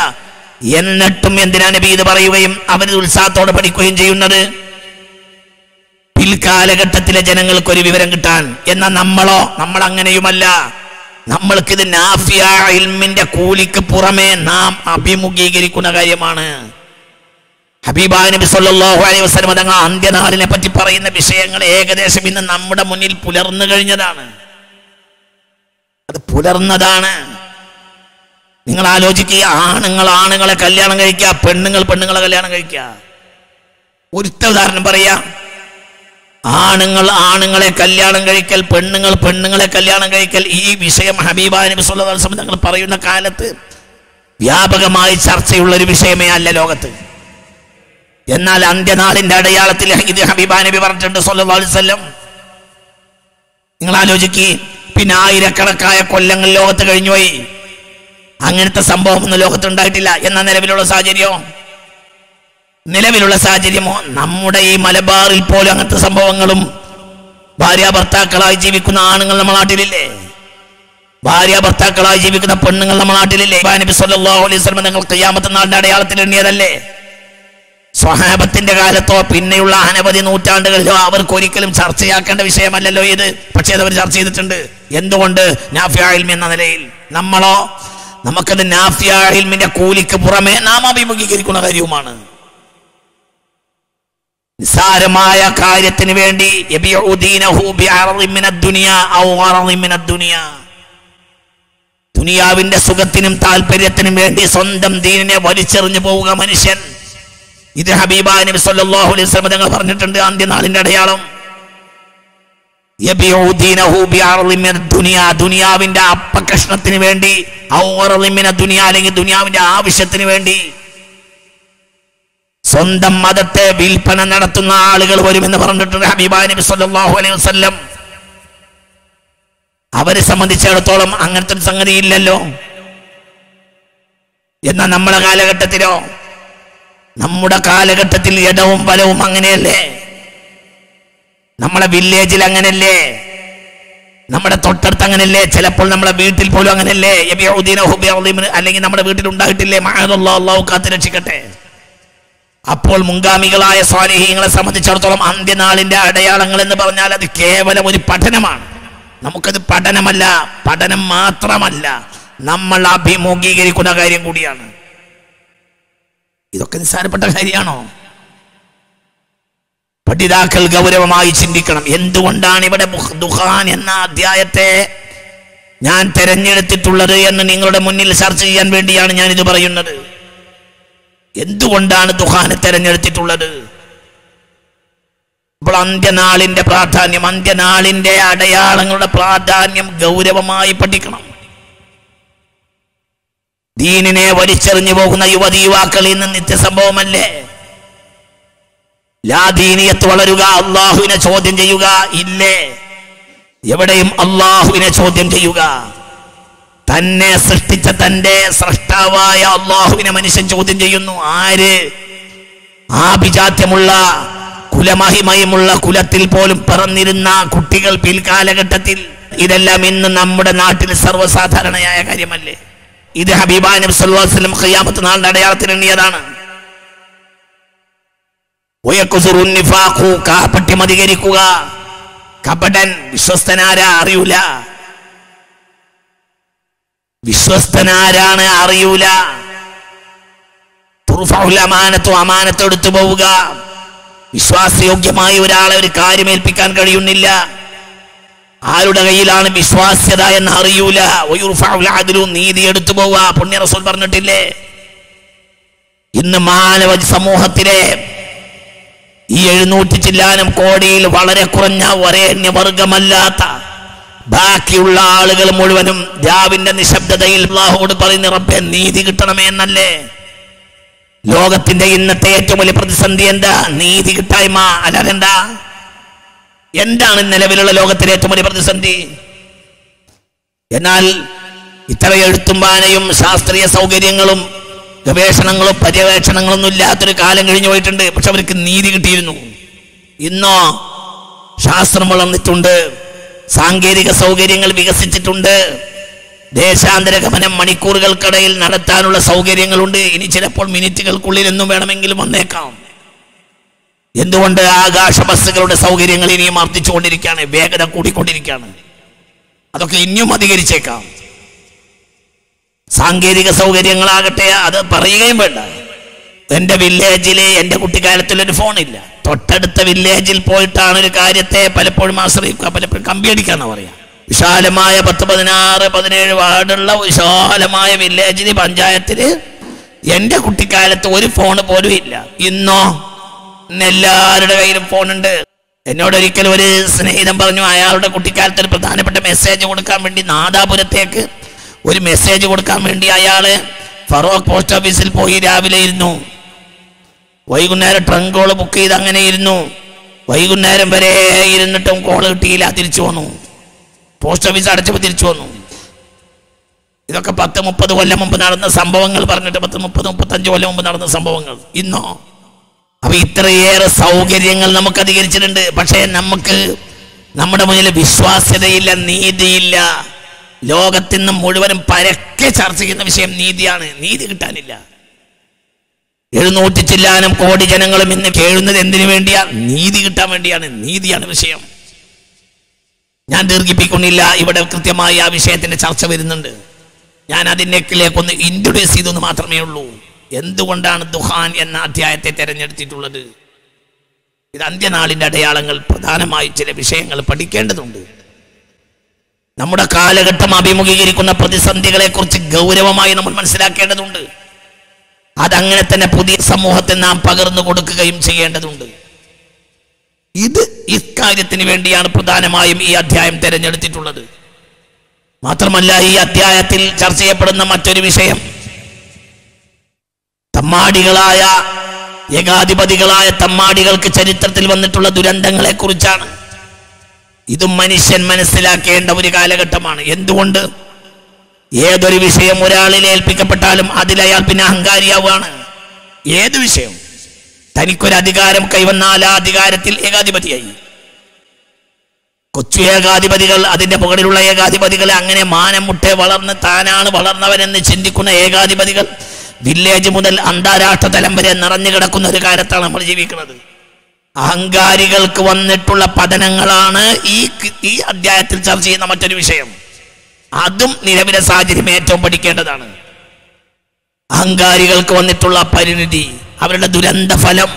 എന്നിട്ടും എന്തിനാ നബി ഇത് പറയുകയും അവര് ഉത്സാഹത്തോടെ പഠിക്കുകയും ചെയ്യുന്നത് പിൽക്കാലഘട്ടത്തിലെ ജനങ്ങൾക്ക് ഒരു വിവരം കിട്ടാൻ എന്നാൽ നമ്മളോ നമ്മൾ അങ്ങനെയുമല്ല നമ്മൾക്കിത് നാഫിഅ ഇൽമിന്റെ കൂലിക്ക് പുറമേ നാം അഭിമുഖീകരിക്കുന്ന കാര്യമാണ് ഹബീബായ നബി സല്ലല്ലാഹു അലൈഹി വസല്ലം തങ്ങൾ അന്ത്യനാളിനെ പറ്റി പറയുന്ന വിഷയങ്ങൾ ഏകദേശം ഇന്ന് നമ്മുടെ മുന്നിൽ പുലർന്നു കഴിഞ്ഞതാണ് അത് പുലർന്നതാണ് നിങ്ങൾ ആലോചിക്കുക ആണുങ്ങൾ ആണുങ്ങളെ കല്യാണം കഴിക്കുക പെണ്ണുങ്ങൾ പെണ്ണുങ്ങളെ കല്യാണം കഴിക്കുക ഒരു ഉദാഹരണം പറയാം ആണുങ്ങൾ ആണുങ്ങളെ കല്യാണം കഴിക്കൽ പെണ്ണുങ്ങൾ പെണ്ണുങ്ങളെ കല്യാണം കഴിക്കൽ ഈ വിഷയം ഹബീബായ നബി സല്ലല്ലാഹു അലൈഹി വസല്ലം തങ്ങൾ പറയുന്ന കാലത്ത് വ്യാപകമായി ചർച്ചയുള്ള ഒരു വിഷയമേ അല്ല ലോകത്ത് എന്നാൽ അന്ത്യനാളിന്റെ അടയാളത്തിൽ ഇത് ഹബീബായ നബി പറഞ്ഞിട്ടുണ്ട് സല്ലല്ലാഹു അലൈഹി വസല്ലം നിങ്ങൾ ആലോചിക്കുക പിന്നെ ആയിരക്കണക്കായ കൊല്ലങ്ങൾ ലോകത്ത് കഴിഞ്ഞുപോയി. അങ്ങനത്തെ സംഭവം ഒന്നും ലോകത്തുണ്ടായിട്ടില്ല എന്ന നിലവിലുള്ള സാഹചര്യമോ നിലവിലുള്ള സാഹചര്യമോ നമ്മുടെ ഈ മലബാറിൽ പോലും അങ്ങനത്തെ സംഭവങ്ങളും ഭാര്യ ഭർത്താക്കളായി ജീവിക്കുന്ന ആണുങ്ങൾ നമ്മുടെ നാട്ടിലില്ലേ? ഭാര്യ ഭർത്താക്കളായി ജീവിക്കുന്ന പെണ്ണുങ്ങൾ നമ്മുടെ നാട്ടിലില്ലേ? നബി സല്ലല്ലാഹു അലൈഹി വസല്ലം നിങ്ങൾ ഖിയാമത്ത് നാളിന്റെ അടയാളത്തിൽ എണ്ണിയതല്ലേ? സ്വഹാബത്തിന്റെ കാലത്തോ പിന്നെയുള്ള അനവധി നൂറ്റാണ്ടുകളിലോ അവർക്ക് ഒരിക്കലും ചർച്ചയാക്കേണ്ട വിഷയമല്ലല്ലോ ഇത്. പക്ഷേ അവർ ചർച്ച ചെയ്തിട്ടുണ്ട്. എന്തുകൊണ്ട്? നാഫിഅ ഇൽമി എന്ന നിലയിൽ. നമ്മളോ നമുക്കത് നാഫിഅ ഇൽമിന്റെ കൂലിക്ക് പുറമെ നാം അഭിമുഖീകരിക്കുന്ന കാര്യവുമാണ്. നിസാരമായ കാര്യത്തിന് വേണ്ടി ദുനിയാവിന്റെ സുഖത്തിനും താല്പര്യത്തിനും വേണ്ടി സ്വന്തം ദീനിനെ വലിച്ചെറിഞ്ഞു പോവുക മനുഷ്യൻ. ഇത് ഹബീബായ നബി സല്ലല്ലാഹു അലൈഹി വസല്ലം തങ്ങൾ പറഞ്ഞിട്ടുണ്ട്. അന്ത്യനാളിന്റെ അടയാളം ദുനിയാവിന്റെ അപ്പകഷ്ണത്തിന് വേണ്ടി അല്ലെങ്കിൽ ദുനിയാവിന്റെ ആവശ്യത്തിന് വേണ്ടി സ്വന്തം മതത്തെ വിൽപ്പന നടത്തുന്ന ആളുകൾ വരുമെന്ന് പറഞ്ഞിട്ടുണ്ട് ഹബീബായ നബി സല്ലല്ലാഹു അലൈഹി വസല്ലം. അവരെ സംബന്ധിച്ചിടത്തോളം അങ്ങനത്തെ ഒരു സംഗതി ഇല്ലല്ലോ. എന്നാൽ നമ്മുടെ കാലഘട്ടത്തിലോ നമ്മുടെ കാലഘട്ടത്തിൽ ഇടവും വലവും അങ്ങനെയല്ലേ? നമ്മളെ വില്ലേജിൽ അങ്ങനല്ലേ? നമ്മുടെ തൊട്ടടുത്ത് അങ്ങനല്ലേ? ചിലപ്പോൾ നമ്മളെ വീട്ടിൽ പോലും അങ്ങനല്ലേ? അല്ലെങ്കിൽ നമ്മുടെ വീട്ടിൽ ഉണ്ടായിട്ടില്ലേ? അല്ലാഹു കാത്ത് രക്ഷിക്കട്ടെ. അപ്പോൾ മുൻഗാമികളായ സ്വാലിഹീങ്ങളെ സംബന്ധിച്ചിടത്തോളം അന്ത്യനാളിന്റെ അടയാളങ്ങൾ എന്ന് പറഞ്ഞാൽ അത് കേവലം ഒരു പഠനമാണ്. നമുക്കത് പഠനമല്ല, പഠനം മാത്രമല്ല, നമ്മൾ അഭിമുഖീകരിക്കുന്ന കാര്യം കൂടിയാണ്. ഇതൊക്കെ നിസ്സാരപ്പെട്ട കാര്യമാണോ? പഠിതാക്കൾ ഗൗരവമായി ചിന്തിക്കണം. എന്തുകൊണ്ടാണ് ഇവിടെ ദുഖാൻ എന്ന അധ്യായത്തെ ഞാൻ തെരഞ്ഞെടുത്തിട്ടുള്ളത് എന്ന് നിങ്ങളുടെ മുന്നിൽ ചർച്ച ചെയ്യാൻ വേണ്ടിയാണ് ഞാനിത് പറയുന്നത്. എന്തുകൊണ്ടാണ് ദുഖാനെ തെരഞ്ഞെടുത്തിട്ടുള്ളത്? ഇപ്പോൾ അന്ത്യനാളിന്റെ പ്രാധാന്യം, അന്ത്യനാളിന്റെ അടയാളങ്ങളുടെ പ്രാധാന്യം ഗൗരവമായി പഠിക്കണം. ദീനിനെ വലിച്ചെറിഞ്ഞു പോകുന്ന യുവതി യുവാക്കളിൽ നിന്ന് നിത്യസംഭവമല്ലേ? ലാദീനിയത്ത് വളരുക, അള്ളാഹുവിനെ ചോദ്യം ചെയ്യുക ഇല്ലേ? എവിടെയും അള്ളാഹുവിനെ ചോദ്യം ചെയ്യുക. തന്നെ സൃഷ്ടിച്ച തന്റെ സ്രഷ്ടാവായ അള്ളാഹുവിനെ മനുഷ്യൻ ചോദ്യം ചെയ്യുന്നു. ആര്? ആഭിജാത്യമുള്ള കുലമഹിമയുമുള്ള കുലത്തിൽ പോലും പിറന്നിരുന്ന കുട്ടികൾ പിൽക്കാലഘട്ടത്തിൽ. ഇതെല്ലാം ഇന്ന് നമ്മുടെ നാട്ടിൽ സർവ്വസാധാരണയായ കാര്യമല്ലേ? ഇത് ഹബീബായ നബി സല്ലല്ലാഹു അലൈഹി വസല്ലം ഖിയാമത്ത് നാളിന്റെ അടയാളത്തിൽ എണ്ണിയതാണ്. കാപട്യം അധികരിക്കുക. കപടൻ വിശ്വസ്തനാരാ അറിയൂല. വിശ്വസ്തനാരാണ് അറിയൂല. അമാനത്തോ അമാനത്തോ എടുത്തു പോവുക. വിശ്വാസയോഗ്യമായ ഒരാളെ ഒരു കാര്യമേൽപ്പിക്കാൻ കഴിയുന്നില്ല. ആരുടെ കയ്യിലാണ് വിശ്വാസ്യത എന്ന് അറിയൂല. നീതി എടുത്തു പോവുക. പുണ്യ റസൂൽ പറഞ്ഞിട്ടില്ലേ, ഇന്ന് മാനവ സമൂഹത്തിലെ ഈ എഴുന്നൂറ്റി ചില്ലാനം കോടിയിൽ വളരെ കുറഞ്ഞ വരേണ്യവർഗമല്ലാത്ത ബാക്കിയുള്ള ആളുകൾ മുഴുവനും രാവിന്റെ നിശബ്ദതയിൽ അല്ലാഹുവോട് പറയുന്ന റബ്ബേ നീതി കിട്ടണമേ എന്നല്ലേ? ലോകത്തിന്റെ ഇന്നത്തെ ഏറ്റവും വലിയ പ്രതിസന്ധി എന്താ? നീതി കിട്ടായ്മ. അല്ലാതെന്താ? എന്താണ് നിലവിലുള്ള ലോകത്തിലെ ഏറ്റവും വലിയ പ്രതിസന്ധി? എന്നാൽ ഇത്ര എഴുത്തും വായനയും ശാസ്ത്രീയ സൗകര്യങ്ങളും ഗവേഷണങ്ങളും പര്യവേക്ഷണങ്ങളൊന്നും ഇല്ലാത്തൊരു കാലം കഴിഞ്ഞു പോയിട്ടുണ്ട്. പക്ഷെ അവർക്ക് നീതി കിട്ടിയിരുന്നു. ഇന്നോ ശാസ്ത്രം വളർന്നിട്ടുണ്ട്, സാങ്കേതിക സൗകര്യങ്ങൾ വികസിച്ചിട്ടുണ്ട്, ദേശാന്തര ഗമനം മണിക്കൂറുകൾക്കിടയിൽ നടത്താനുള്ള സൗകര്യങ്ങളുണ്ട്. ഇനി ചിലപ്പോൾ മിനിറ്റുകൾക്കുള്ളിൽ എന്നും വേണമെങ്കിലും വന്നേക്കാം. എന്തുകൊണ്ട്? ആകാശ ബസ്സുകളുടെ സൗകര്യങ്ങൾ ഇനിയും വർദ്ധിച്ചുകൊണ്ടിരിക്കുകയാണ്, വേഗത കൂടിക്കൊണ്ടിരിക്കുകയാണ്. അതൊക്കെ ഇനിയും അധികരിച്ചേക്കാം. സാങ്കേതിക സൗകര്യങ്ങളാകട്ടെ, അത് പറയുകയും വേണ്ട. എൻ്റെ വില്ലേജിലെ എൻ്റെ കുട്ടിക്കാലത്തിലൊരു ഫോണില്ല. തൊട്ടടുത്ത വില്ലേജിൽ പോയിട്ടാണ് ഒരു കാര്യത്തെ പലപ്പോഴും ആശ്രയിക്കുക. പലപ്പോഴും കമ്പിയടിക്കാന്ന് പറയാം. വിശാലമായ പത്ത് പതിനാറ് പതിനേഴ് വാർഡുള്ള വിശാലമായ വില്ലേജിന് പഞ്ചായത്തിൽ എൻ്റെ കുട്ടിക്കാലത്ത് ഒരു ഫോൺ പോലും ഇല്ല. ഇന്നോ ഇന്ന് എല്ലാവരുടെ കയ്യിലും ഫോണുണ്ട്. എന്നോടൊരിക്കലും ഒരു സ്നേഹിതം പറഞ്ഞു, അയാളുടെ കുട്ടിക്കാലത്ത് ഒരു പ്രധാനപ്പെട്ട മെസ്സേജ് കൊടുക്കാൻ വേണ്ടി നാദാപുരത്തേക്ക് ഒരു മെസ്സേജ് കൊടുക്കാൻ വേണ്ടി അയാൾ ഫറോക്ക് പോസ്റ്റ് ഓഫീസിൽ പോയി രാവിലെ ഇരുന്നു. വൈകുന്നേരം ട്രങ്ക് കോള് ബുക്ക് ചെയ്ത് അങ്ങനെ ഇരുന്നു. വൈകുന്നേരം വരെ ഇരുന്നിട്ടും കോള് കിട്ടിയില്ല, തിരിച്ചു പോന്നു. Post office അടച്ചു തിരിച്ചു വന്നു ഇതൊക്കെ പത്ത് മുപ്പത് കൊല്ലം മുൻപ് നടന്ന സംഭവങ്ങൾ പറഞ്ഞിട്ട് പത്ത് മുപ്പത് മുപ്പത്തഞ്ച് കൊല്ലം മുൻപ് നടന്ന സംഭവങ്ങൾ ഇന്നോ അപ്പോൾ ഇത്രയേറെ സൗകര്യങ്ങൾ നമുക്ക് അധികരിച്ചിട്ടുണ്ട് പക്ഷേ നമുക്ക് നമ്മുടെ മുന്നിൽ വിശ്വാസ്യതയില്ല നീതിയില്ല ലോകത്തിന്നും മുഴുവനും പരക്കെ ചർച്ച ചെയ്യുന്ന വിഷയം നീതിയാണ് നീതി കിട്ടാനില്ല എഴുന്നൂറ്റി ചില്ലാനും കോടി ജനങ്ങളും ഇന്ന് കേഴുന്നത് എന്തിനു വേണ്ടിയാണ് നീതി കിട്ടാൻ വേണ്ടിയാണ് നീതിയാണ് വിഷയം ഞാൻ ദീർഘിപ്പിക്കുന്നില്ല ഇവിടെ കൃത്യമായി ആ വിഷയത്തിന്റെ ചർച്ച വരുന്നുണ്ട് ഞാൻ അതിനേക്കിലേക്ക് ഒന്ന് ഇൻട്രോഡ്യൂസ് ചെയ്തെന്ന് മാത്രമേ ഉള്ളൂ എന്തുകൊണ്ടാണ് ദുഹാൻ എന്ന അധ്യായത്തെ തിരഞ്ഞെടുത്തിട്ടുള്ളത് ഇത് അന്ത്യനാളിന്റെ അടയാളങ്ങൾ പ്രധാനമായി ചില വിഷയങ്ങൾ പഠിക്കേണ്ടതുണ്ട് നമ്മുടെ കാലഘട്ടം അഭിമുഖീകരിക്കുന്ന പ്രതിസന്ധികളെക്കുറിച്ച് ഗൗരവമായി നമ്മൾ മനസ്സിലാക്കേണ്ടതുണ്ട് അതങ്ങനെ തന്നെ പുതിയ സമൂഹത്തെ നാം പകർന്നു കൊടുക്കുകയും ചെയ്യേണ്ടതുണ്ട് ഇത് ഇക്കാര്യത്തിന് വേണ്ടിയാണ് പ്രധാനമായും ഈ അധ്യായം തിരഞ്ഞെടുത്തിട്ടുള്ളത് മാത്രമല്ല ഈ അധ്യായത്തിൽ ചർച്ച ചെയ്യപ്പെടുന്ന മറ്റൊരു വിഷയം തമ്മാടികളായ ഏകാധിപതികളായ തമ്മാടികൾക്ക് ചരിത്രത്തിൽ വന്നിട്ടുള്ള ദുരന്തങ്ങളെ കുറിച്ചാണ് ഇതും മനുഷ്യൻ മനസ്സിലാക്കേണ്ട ഒരു കാലഘട്ടമാണ് എന്തുകൊണ്ട് ഏതൊരു വിഷയം ഒരാളിൽ ഏൽപ്പിക്കപ്പെട്ടാലും അതിലയാൾ പിന്നെ അഹങ്കാരിയാവുകയാണ് ഏത് വിഷയം തനിക്കൊരു അധികാരം കൈവന്നാൽ ആ അധികാരത്തിൽ ഏകാധിപതിയായി കൊച്ചു ഏകാധിപതികൾ അതിന്റെ മുകളിലുള്ള ഏകാധിപതികളെ അങ്ങനെ മാനം മുട്ടേ വളർന്ന് താനാണ് വളർന്നവനെന്ന് ചിന്തിക്കുന്ന ഏകാധിപതികൾ വില്ലേജ് മുതൽ അന്താരാഷ്ട്ര തലം വരെ നിറഞ്ഞു കിടക്കുന്ന ഒരു കാലത്താണ് നമ്മൾ ജീവിക്കുന്നത് അഹങ്കാരികൾക്ക് വന്നിട്ടുള്ള പതനങ്ങളാണ് ഈ ഈ അധ്യായത്തിൽ ചർച്ച ചെയ്യുന്ന മറ്റൊരു വിഷയം അതും നിലവിലെ സാഹചര്യം ഏറ്റവും പഠിക്കേണ്ടതാണ് അഹങ്കാരികൾക്ക് വന്നിട്ടുള്ള പരിണിതി അവരുടെ ദുരന്ത ഫലം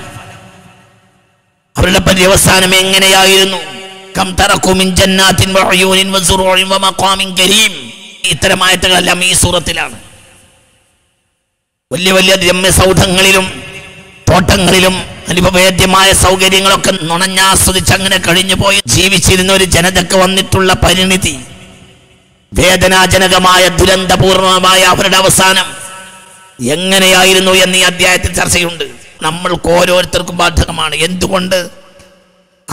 അവരുടെ പര്യവസാനം എങ്ങനെയായിരുന്നു കം തറക്കു മിൻ ജന്നാത്തിൻ വഅയൂനിൻ വസുറൂഇൻ വമഖാമിൻ കരീം ഇത്തരം ആയത്തുകളെല്ലാം ഈ സൂറത്തിലാണ് വലിയ വലിയ രമ്യസൗധങ്ങളിലും തോട്ടങ്ങളിലും അനുഭവേദ്യമായ സൗകര്യങ്ങളൊക്കെ നുണഞ്ഞാസ്വദിച്ച് അങ്ങനെ കഴിഞ്ഞുപോയി ജീവിച്ചിരുന്ന ഒരു ജനതയ്ക്ക് വന്നിട്ടുള്ള പരിണിതി വേദനാജനകമായ ദുരന്തപൂർണമായ അവരുടെ അവസാനം എങ്ങനെയായിരുന്നു എന്ന് ഈ അധ്യായത്തിൽ ചർച്ചയുണ്ട് നമ്മൾക്ക് ഓരോരുത്തർക്കും ബാധകമാണ് എന്തുകൊണ്ട്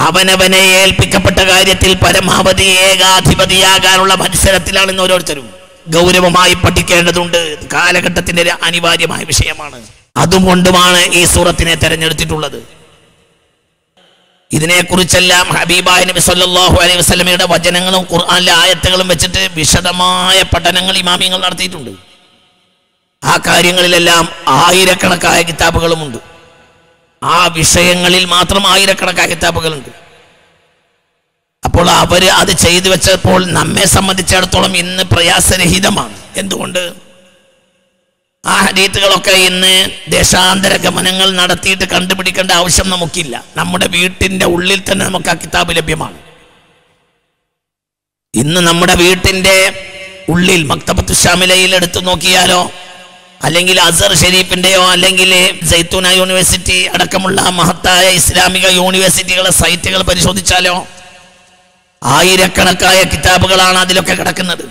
അവനവനെ ഏൽപ്പിക്കപ്പെട്ട കാര്യത്തിൽ പരമാവധി ഏകാധിപതിയാകാനുള്ള മത്സരത്തിലാണ് ഇന്ന് ഓരോരുത്തരും ഗൗരവമായി പഠിക്കേണ്ടതുണ്ട് കാലഘട്ടത്തിന്റെ ഒരു അനിവാര്യമായ വിഷയമാണ് അതുകൊണ്ടുമാണ് ഈ സൂറത്തിനെ തെരഞ്ഞെടുത്തിട്ടുള്ളത് ഇതിനെക്കുറിച്ചെല്ലാം ഹബീബായ നബി സല്ലല്ലാഹു അലൈഹി വസല്ലമയുടെ വചനങ്ങളും ഖുർആനിലെ ആയത്തുകളും വെച്ചിട്ട് വിശദമായ പഠനങ്ങൾ ഇമാമിയങ്ങൾ നടത്തിയിട്ടുണ്ട് ആ കാര്യങ്ങളിലെല്ലാം ആയിരക്കണക്കായ കിതാബുകളുമുണ്ട് ആ വിഷയങ്ങളിൽ മാത്രം ആയിരക്കണക്കായ കിതാബുകളുണ്ട് അപ്പോൾ അവർ അത് ചെയ്തു വെച്ചപ്പോൾ നമ്മെ സംബന്ധിച്ചിടത്തോളം ഇന്ന് പ്രയാസരഹിതമാണ് എന്തുകൊണ്ട് ആ ഹദീസുകളൊക്കെ ഇന്ന് ദേശാന്തര ഗമനങ്ങൾ നടത്തിയിട്ട് കണ്ടുപിടിക്കേണ്ട ആവശ്യം നമുക്കില്ല നമ്മുടെ വീട്ടിൻ്റെ ഉള്ളിൽ തന്നെ നമുക്ക് ആ കിതാബ് ലഭ്യമാണ് ഇന്ന് നമ്മുടെ വീട്ടിൻ്റെ ഉള്ളിൽ മക്തബത്തു ശാമിലയിൽ എടുത്തു നോക്കിയാലോ അല്ലെങ്കിൽ അസർ ഷെരീഫിൻ്റെയോ അല്ലെങ്കിൽ സൈത്തൂന യൂണിവേഴ്സിറ്റി അടക്കമുള്ള മഹത്തായ ഇസ്ലാമിക യൂണിവേഴ്സിറ്റികളെ സൈറ്റുകൾ പരിശോധിച്ചാലോ ആയിരക്കണക്കായ കിതാബുകളാണ് അതിലൊക്കെ കിടക്കുന്നത്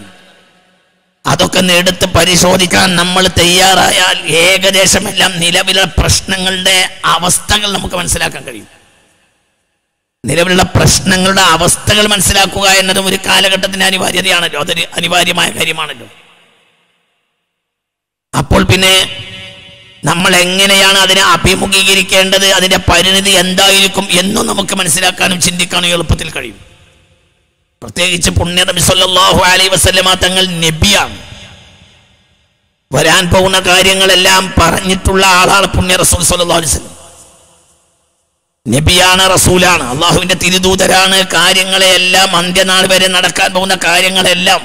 അതൊക്കെ എടുത്ത് പരിശോധിക്കാൻ നമ്മൾ തയ്യാറായാൽ ഏകദേശമെല്ലാം നിലവിലെ പ്രശ്നങ്ങളുടെ അവസ്ഥകൾ നമുക്ക് മനസ്സിലാക്കാൻ കഴിയും നിലവിലുള്ള പ്രശ്നങ്ങളുടെ അവസ്ഥകൾ മനസ്സിലാക്കുക എന്നതും ഒരു കാലഘട്ടത്തിന്റെ അനിവാര്യതയാണല്ലോ അതൊരു അനിവാര്യമായ കാര്യമാണല്ലോ അപ്പോൾ പിന്നെ നമ്മൾ എങ്ങനെയാണ് അതിനെ അഭിമുഖീകരിക്കേണ്ടത് അതിന്റെ പരിണിതി എന്തായിരിക്കും എന്നും നമുക്ക് മനസ്സിലാക്കാനും ചിന്തിക്കാനും എളുപ്പത്തിൽ കഴിയും പ്രത്യേകിച്ച് പുണ്യ നബി സല്ലല്ലാഹു അലൈഹി വസല്ലമ തങ്ങൾ നബിയാണ് വരാൻ പോകുന്ന കാര്യങ്ങളെല്ലാം പറഞ്ഞിട്ടുള്ള ആളാണ് പുണ്യ റസൂൽ സല്ലല്ലാഹു അലൈഹി വസല്ലം നബിയാണ് റസൂലാണ് അള്ളാഹുവിന്റെ തിരുദൂതരാണ് കാര്യങ്ങളെല്ലാം അന്ത്യനാൾ വരെ നടക്കാൻ പോകുന്ന കാര്യങ്ങളെല്ലാം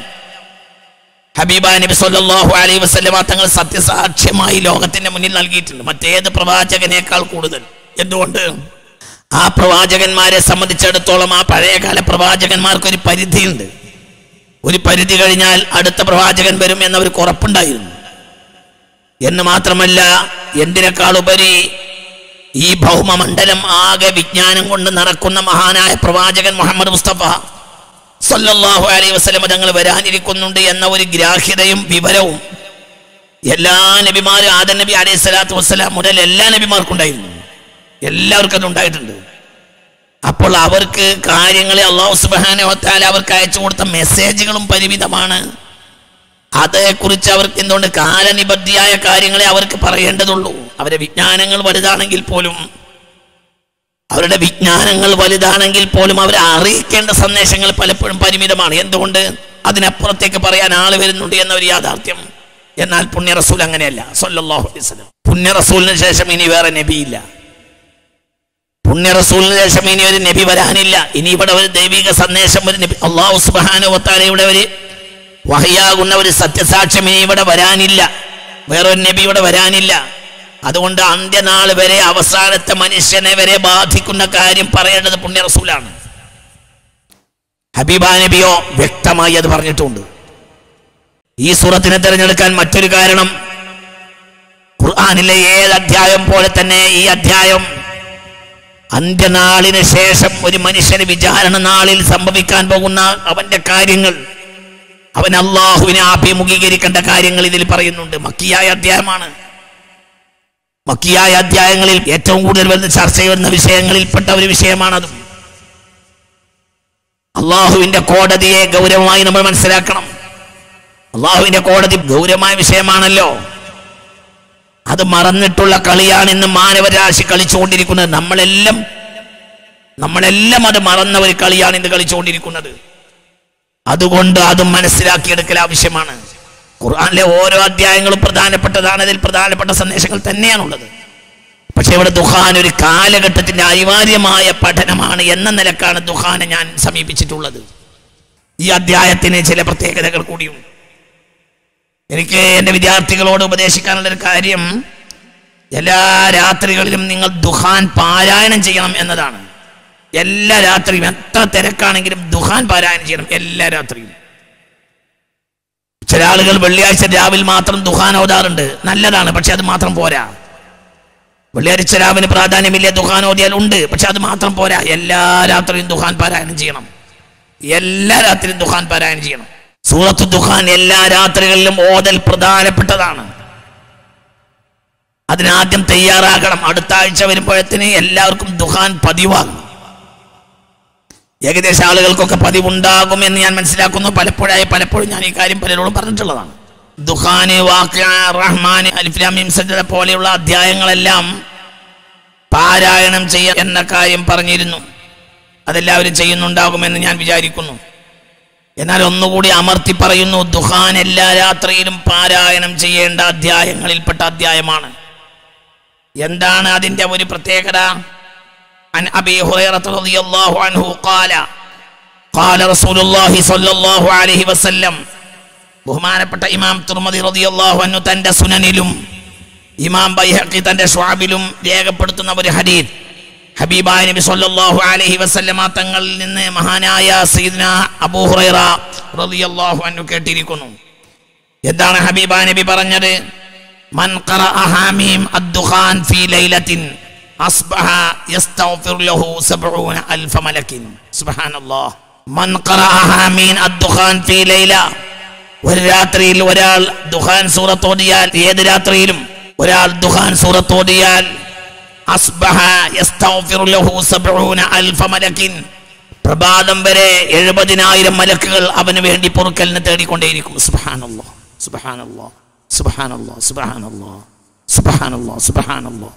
ഹബീബായ നബി സല്ലല്ലാഹു അലൈഹി വസല്ലമ തങ്ങൾ സത്യസാക്ഷ്യമായി ലോകത്തിന്റെ മുന്നിൽ നൽകിയിട്ടുണ്ട് മറ്റേത് പ്രവാചകനേക്കാൾ കൂടുതൽ എന്തുകൊണ്ട് ആ പ്രവാചകന്മാരെ സംബന്ധിച്ചിടത്തോളം ആ പഴയകാല പ്രവാചകന്മാർക്ക് ഒരു പരിധിയുണ്ട് ഒരു പരിധി കഴിഞ്ഞാൽ അടുത്ത പ്രവാചകൻ വരും എന്നവർക്ക് ഉറപ്പുണ്ടായിരുന്നു എന്ന് മാത്രമല്ല എന്തിനേക്കാൾ ഉപരി ഈ ഭൗമമണ്ഡലം ആകെ വിജ്ഞാനം കൊണ്ട് നടക്കുന്ന മഹാനായ പ്രവാചകൻ മുഹമ്മദ് മുസ്തഫ സല്ലല്ലാഹു അലൈഹി വസല്ലം തങ്ങൾ വരാനിരിക്കുന്നുണ്ട് എന്ന ഒരു ഗ്രാഹ്യതയും വിവരവും എല്ലാ നബിമാരും ആദം നബി അലൈഹി സ്വലാത്തു വസ്സലാം മുതൽ എല്ലാ നബിമാർക്കുണ്ടായിരുന്നു എല്ലാവർക്കും അതുണ്ടായിട്ടുണ്ട് അപ്പോൾ അവർക്ക് കാര്യങ്ങളെ അല്ലാഹു സുബ്ഹാനഹു വ തആല അവർക്ക് അയച്ചു കൊടുത്ത മെസ്സേജുകളും പരിമിതമാണ്. അതേക്കുറിച്ച് അവർക്ക് എന്തുകൊണ്ട് കാലനിബദ്ധിയായ കാര്യങ്ങളെ അവർക്ക് പറയേണ്ടതുള്ളൂ. അവരുടെ വിജ്ഞാനങ്ങൾ വലുതാണെങ്കിൽ പോലും അവരുടെ വിജ്ഞാനങ്ങൾ വലുതാണെങ്കിൽ പോലും അവരെ അറിയിക്കേണ്ട സന്ദേശങ്ങൾ പലപ്പോഴും പരിമിതമാണ്. എന്തുകൊണ്ട് അതിനപ്പുറത്തേക്ക് പറയാൻ ആൾ വരുന്നുണ്ട് എന്ന ഒരു യാഥാർത്ഥ്യം. എന്നാൽ പുണ്യ റസൂൽ അങ്ങനെയല്ല സല്ലല്ലാഹു അലൈഹി വസല്ലം. പുണ്യ റസൂലിന് ശേഷം ഇനി വേറെ നബിയില്ല. പുണ്യ റസൂലിന് ശേഷം ഇനി ഒരു നബി വരാനില്ല. ഇനി ഇവിടെ ഒരു ദൈവിക സന്ദേശം, ഒരു നബി, അല്ലാഹു സുബ്ഹാനഹു വ തആലയുടെ ഒരു വഹ്യാകുന്ന ഒരു സത്യസാക്ഷ്യം ഇനി ഇവിടെ വരാനില്ല. വേറൊരു നബി ഇവിടെ വരാനില്ല. അതുകൊണ്ട് അന്ത്യനാൾ വരെ, അവസാനത്തെ മനുഷ്യനെ വരെ ബാധിക്കുന്ന കാര്യം പറയേണ്ടത് പുണ്യ റസൂലാണ്. ഹബീബ നബിയോ വ്യക്തമായി അത് പറഞ്ഞിട്ടുണ്ട്. ഈ സൂറത്തിനെ തിരഞ്ഞെടുക്കാൻ മറ്റൊരു കാരണം, ഖുർആനിലെ ഏത് അധ്യായം പോലെ തന്നെ ഈ അധ്യായം അന്ത്യനാളിന് ശേഷം ഒരു മനുഷ്യന് വിചാരണ നാളിൽ സംഭവിക്കാൻ പോകുന്ന അവന്റെ കാര്യങ്ങൾ, അവൻ അള്ളാഹുവിനെ അഭിമുഖീകരിക്കേണ്ട കാര്യങ്ങൾ ഇതിൽ പറയുന്നുണ്ട്. മക്കിയായ അധ്യായമാണ്. മക്കിയായ അധ്യായങ്ങളിൽ ഏറ്റവും കൂടുതൽ വരുന്ന ചർച്ച ചെയ്യുന്ന വിഷയങ്ങളിൽപ്പെട്ട ഒരു വിഷയമാണത്. അള്ളാഹുവിന്റെ കോടതിയെ ഗൗരവമായി നമ്മൾ മനസ്സിലാക്കണം. അള്ളാഹുവിന്റെ കോടതി ഗൗരവമായ വിഷയമാണല്ലോ. അത് മറന്നിട്ടുള്ള കളിയാണ് ഇന്ന് മാനവരാശി കളിച്ചുകൊണ്ടിരിക്കുന്നത്. നമ്മളെല്ലാം നമ്മളെല്ലാം അത് മറന്ന ഒരു കളിയാണ് ഇന്ന് കളിച്ചുകൊണ്ടിരിക്കുന്നത്. അതുകൊണ്ട് അത് മനസ്സിലാക്കിയെടുക്കൽ ആവശ്യമാണ്. ഖുർആനിലെ ഓരോ അധ്യായങ്ങളും പ്രധാനപ്പെട്ടതാണ്. അതിൽ പ്രധാനപ്പെട്ട സന്ദേശങ്ങൾ തന്നെയാണുള്ളത്. പക്ഷെ ഇവിടെ ദുഖാൻ ഒരു കാലഘട്ടത്തിന്റെ അനിവാര്യമായ പഠനമാണ് എന്ന നിലക്കാണ് ദുഖാനെ ഞാൻ സമീപിച്ചിട്ടുള്ളത്. ഈ അധ്യായത്തിന് ചില പ്രത്യേകതകൾ കൂടിയുണ്ട്. എനിക്ക് എൻ്റെ വിദ്യാർത്ഥികളോട് ഉപദേശിക്കാനുള്ളൊരു കാര്യം, എല്ലാ രാത്രികളിലും നിങ്ങൾ ദുഖാൻ പാരായണം ചെയ്യണം എന്നതാണ്. എല്ലാ രാത്രിയും എത്ര തിരക്കാണെങ്കിലും ദുഖാൻ പാരായണം ചെയ്യണം. എല്ലാ രാത്രിയും ചില ആളുകൾ വെള്ളിയാഴ്ച രാവിലെ മാത്രം ദുഖാൻ ഓതാറുണ്ട്. നല്ലതാണ്, പക്ഷെ അത് മാത്രം പോരാ. വെള്ളിയാഴ്ച രാവിലെ പ്രാധാന്യമില്ല, ദുഖാൻ ഓതിയാൽ ഉണ്ട്, പക്ഷെ അത് മാത്രം പോരാ. എല്ലാ രാത്രിയും ദുഖാൻ പാരായണം ചെയ്യണം. എല്ലാ രാത്രിയും ദുഖാൻ പാരായണം ചെയ്യണം. സൂറത്ത് ദുഖാൻ എല്ലാ രാത്രികളിലും ഓതൽ പ്രധാനപ്പെട്ടതാണ്. അതിനാദ്യം തയ്യാറാകണം. അടുത്ത ആഴ്ച വരുമ്പോഴത്തിന് എല്ലാവർക്കും ദുഖാൻ പതിവാകും. ഏകദേശം ആളുകൾക്കൊക്കെ പതിവുണ്ടാകും എന്ന് ഞാൻ മനസ്സിലാക്കുന്നു. പലപ്പോഴായി പലപ്പോഴും ഞാൻ ഈ കാര്യം പലരോടും പറഞ്ഞിട്ടുള്ളതാണ്. ദുഖാന്, വാഖിഅ, റഹ്മാന്, അലിഫ് ലാം മീം സജ്ദ പോലെയുള്ള അധ്യായങ്ങളെല്ലാം പാരായണം ചെയ്യാൻ എന്ന കാര്യം പറഞ്ഞിരുന്നു. അതെല്ലാവരും ചെയ്യുന്നുണ്ടാകുമെന്ന് ഞാൻ വിചാരിക്കുന്നു. എന്നാൽ ഒന്നുകൂടി അമർത്തി പറയുന്നു, ദുഖാൻ എല്ലാ രാത്രിയിലും പാരായണം ചെയ്യേണ്ട അധ്യായങ്ങളിൽപ്പെട്ട അധ്യായമാണ്. എന്താണ് അതിൻ്റെ ഒരു പ്രത്യേകത? عن أبي هريرة رضي الله عنه قال قال رسول الله صلى الله عليه وسلم ബഹുമാനപ്പെട്ട ഇമാം തുർമദി റളിയല്ലാഹു അൻഹു തന്റെ സുനനിലും ഇമാം ബൈഹഖി തന്റെ ശുഅബിലും രേഖപ്പെടുത്തുന്ന ഒരു ഹദീസ്, ഹബീബായ നബി സല്ലല്ലാഹു അലൈഹി വസല്ലമ തങ്ങളിൽ നിന്ന് മഹാനായ സയ്യിദ്ന അബൂ ഹുറൈറ റളിയല്ലാഹു അൻഹു കേട്ടിരിക്കുന്നു. എന്താണ് ഹബീബായ നബി പറഞ്ഞത്? മൻ ഖറഅ ഹാമീം അദ്ദുഖാൻ ഫീ ലൈലത്തിൻ ഒരു രാത്രിയിൽ ഒരാൾ ദുഖാൻ സൂറത്തോടിയാൽ, ഏത് രാത്രിയിലും ഒരാൾ ദുഖാൻ സൂറത്തോടിയാൽ പ്രഭാതം വരെ എഴുപതിനായിരം മലക്കുകൾ അവന് വേണ്ടി പൊറുക്കലിനെ തേടിക്കൊണ്ടേയിരിക്കും. സുബ്ഹാനല്ലാഹ് സുബ്ഹാനല്ലാഹ് സുബ്ഹാനല്ലാഹ് സുബ്ഹാനല്ലാഹ് സുബ്ഹാനല്ലാഹ് സുബ്ഹാനല്ലാഹ്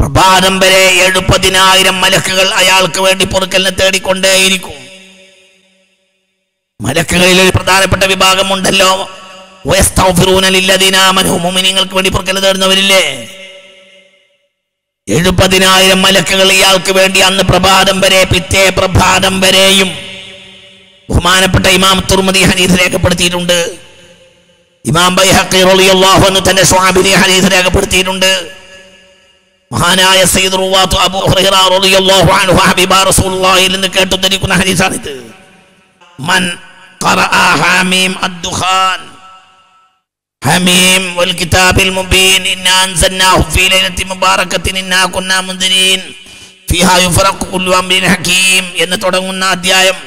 പ്രഭാതം വരെ എഴുപതിനായിരം മലക്കുകൾ അയാൾക്ക് വേണ്ടി പൊറുക്കലിനെ തേടിക്കൊണ്ടേയിരിക്കും. മലക്കുകളിൽ ഒരു പ്രധാനപ്പെട്ട വിഭാഗമുണ്ടല്ലോ, മുഅ്മിനീങ്ങൾക്ക് വേണ്ടി പൊറുക്കലിനെ തേടുന്നവരില്ലേ? എഴുപതിനായിരം മലക്കുകൾ ഇയാൾക്ക് വേണ്ടി അന്ന് പ്രഭാതം വരെ, പിറ്റേ പ്രഭാതം വരെയും. ബഹുമാനപ്പെട്ട ഇമാം തുർമദി ഹദീസ് രേഖപ്പെടുത്തിയിട്ടുണ്ട്. ഇമാം ബൈഹഖി റളിയല്ലാഹു അൻഹു തന്റെ ശുഅബിലെ ഹദീസ് രേഖപ്പെടുത്തിയിട്ടുണ്ട്. മഹാനായ സയ്യിദ് റൂവാത്ത് അബൂ ഹുറൈറ റളിയല്ലാഹു അൻഹു ഹബീബ റസൂലുള്ളാഹിയിൽ നിന്ന് കേട്ടുദ്ധരിക്കുന്ന ഹദീസാണിത്. മൻ ഖറഅ ഹാമീം അദ്ദുഖാൻ ഹമീം വൽ കിതാബിൽ മുബീൻ ഇന്നാ അൻസൽനാഹു ഫീ ലൈലത്തി മുബാറകത്തിൻ ഇന്നാ കുന്നാ മുൻദിരീൻ ഫീഹാ യുഫറഖു കുല്ലു അംരിൻ ഹകീം എന്ന് തുടങ്ങുന്ന അധ്യായം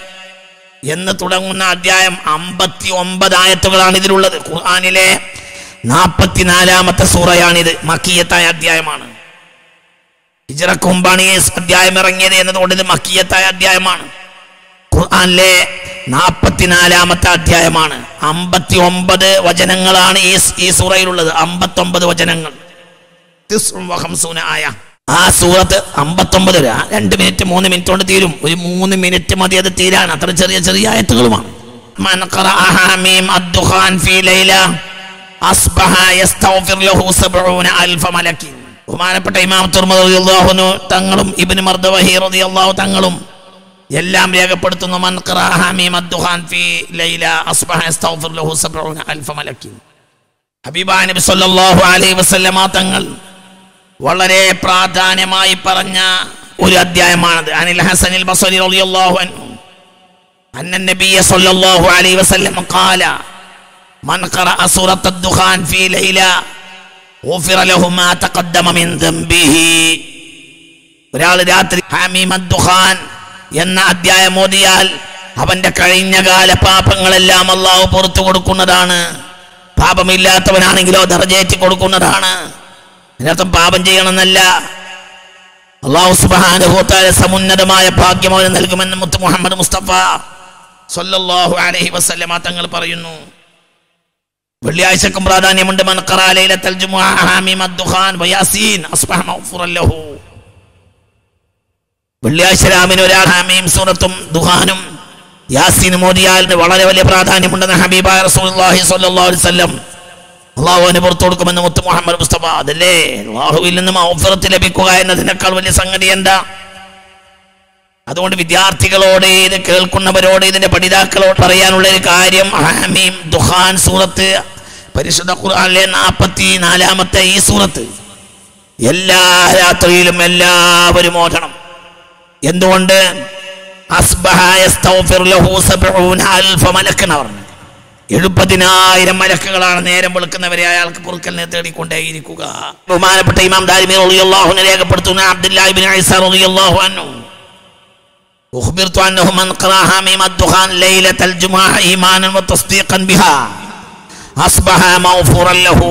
എന്ന് തുടങ്ങുന്ന അധ്യായം അമ്പത്തി ഒമ്പത് ആയത്തുകളാണ് ഇതിലുള്ളത്. ഖുർആനിലെ നാൽപ്പത്തിനാലാമത്തെ സൂറയാണിത്. മക്കിയത്തായ അധ്യായമാണ്. ഹിജറ കുംബാണിയെ അധ്യായം ഇറങ്ങിയത് എന്നതുകൊണ്ട് ഇത് മക്കിയത്തായ അധ്യായമാണ്. ഖുർആനിലെ നാൽപ്പത്തിനാലാമത്തെ അധ്യായമാണ്. അമ്പത്തി ഒമ്പത് വചനങ്ങളാണ് ഈ ഈ സൂറയിലുള്ളത്. അമ്പത്തൊമ്പത് വചനങ്ങൾ. ആയ ആ സൂറത്ത് അമ്പത്തൊമ്പത് രണ്ട് മിനിറ്റ് മൂന്ന് മിനിറ്റ് കൊണ്ട് തീരും. ഒരു മൂന്ന് മിനിറ്റ് മതി അത് തീരാൻ. അത്ര ചെറിയ ചെറിയ ആയത്തുകളുമാണ്. ബഹുമാനപ്പെട്ട ഇമാം തുർമുദി റളിയല്ലാഹു അൻഹു തങ്ങളും ഇബ്നു മർദവഹി റളിയല്ലാഹു തങ്ങളും എല്ലാം രേഖപ്പെടുത്തുന്നു. മൻ ഖറഅ മീം അദ്ദുഖാൻ ഫീ ലൈല അസ്ബഹ യസ്തഗ്ഫിർ ലഹു സബഊന അൽഫ മലക്. ഹബീബായ നബി സല്ലല്ലാഹു അലൈഹി വസല്ലമ തങ്ങൾ വളരെ പ്രാധാന്യമായി പറഞ്ഞ ഒരു അധ്യായമാണത്. അനിൽ ഹസനിൽ ബസ്രി റളിയല്ലാഹു അൻഹു അന്ന നബിയ സല്ലല്ലാഹു അലൈഹി വസല്ലം ഖാല മൻ ഖറഅ സൂറത അദ്ദുഖാൻ ഫീ ലൈല ഗുഫിറ ലഹു മാ തഖദ്ദമ മിൻ ദംബിഹി. ഒരാൾ രാത്രി ഹമീം അദ്ദുഖാൻ എന്ന അധ്യായം ഓതിയാൽ അവന്റെ കഴിഞ്ഞകാല പാപങ്ങളെല്ലാം അള്ളാഹു പുറത്തു കൊടുക്കുന്നതാണ്. പാപമില്ലാത്തവനാണെങ്കിലോ ദർജയേറ്റി കൊടുക്കുന്നതാണ്. അതിനർത്ഥം പാപം ചെയ്യണമെന്നല്ല. അള്ളാഹു സുബ്ഹാനഹു വ തആല സമുന്നതമായ ഭാഗ്യം അവന് നൽകുമെന്ന് മുത്ത് മുഹമ്മദ് മുസ്തഫ സല്ലല്ലാഹു അലൈഹി വസല്ലമ തങ്ങൾ പറയുന്നു. വെള്ളിയാഴ്ചക്കും പ്രാധാന്യമുണ്ട്. മൻ ഖറഅ ലൈലത്തുൽ ജുമുഅ ഹമീം അദ്ദുഖാൻ വ യാസീൻ അസ്ബഹ മഗ്ഫുറൻ ലഹു. വെള്ളിയാഴ്ച രാവിലെ ഒരാൾ ഹമീം സൂറത്തും ദുഹാനും യാസീനും ഓതിയാൽ വളരെ വലിയ പ്രാധാന്യമുണ്ടെന്ന് ഹബീബായ റസൂലുള്ളാഹി സ്വല്ലല്ലാഹു അലൈഹി വസല്ലം അള്ളാഹുവിന് പുറത്തു കൊടുക്കുമെന്ന് മുത്ത് മുഹമ്മദ് മുസ്തഫ. അതല്ലേ അള്ളാഹുവിൽ നിന്ന് മഗ്ഫിറത്ത് ലഭിക്കുക എന്നതിനേക്കാൾ വലിയ സംഗതി എന്താ? അതുകൊണ്ട് വിദ്യാർത്ഥികളോട്, ഇത് കേൾക്കുന്നവരോട്, ഇതിന്റെ പഠിതാക്കളോട് പറയാനുള്ള ഒരു കാര്യം, ഹമീം ദുഹാൻ സൂറത്ത്, പരിശുദ്ധ ഖുർആനിലെ നാൽപ്പത്തി നാലാമത്തെ ഈ സൂറത്ത് എല്ലാ രാത്രിയിലും എല്ലാവരും ഓതണം. എന്തുകൊണ്ട്? എഴുപതിനായിരം മലക്കുകളാണ് നേരം വെളുക്കുന്നവരെ അയാൾക്ക് കുറുക്കലിനെ തേടിക്കൊണ്ടേയിരിക്കുക. ബഹുമാനപ്പെട്ട ഇമാം ദാരിമി റളിയല്ലാഹുവിനെ രേഖപ്പെടുത്തുന്ന അബ്ദുല്ലാഹി ഇബ്നു ഐസ റളിയല്ലാഹു അൻഹു ഉഖ്ബിർതു അന്നഹു മൻ ഖറഅ ഹമീം അദ്ദുഖാൻ ലൈലത്തുൽ ജുമുഅ ഈമാനൻ വ തസ്ദീഖൻ ബിഹാ അസ്ബഹ മഗ്ഫുറൻ ലഹു.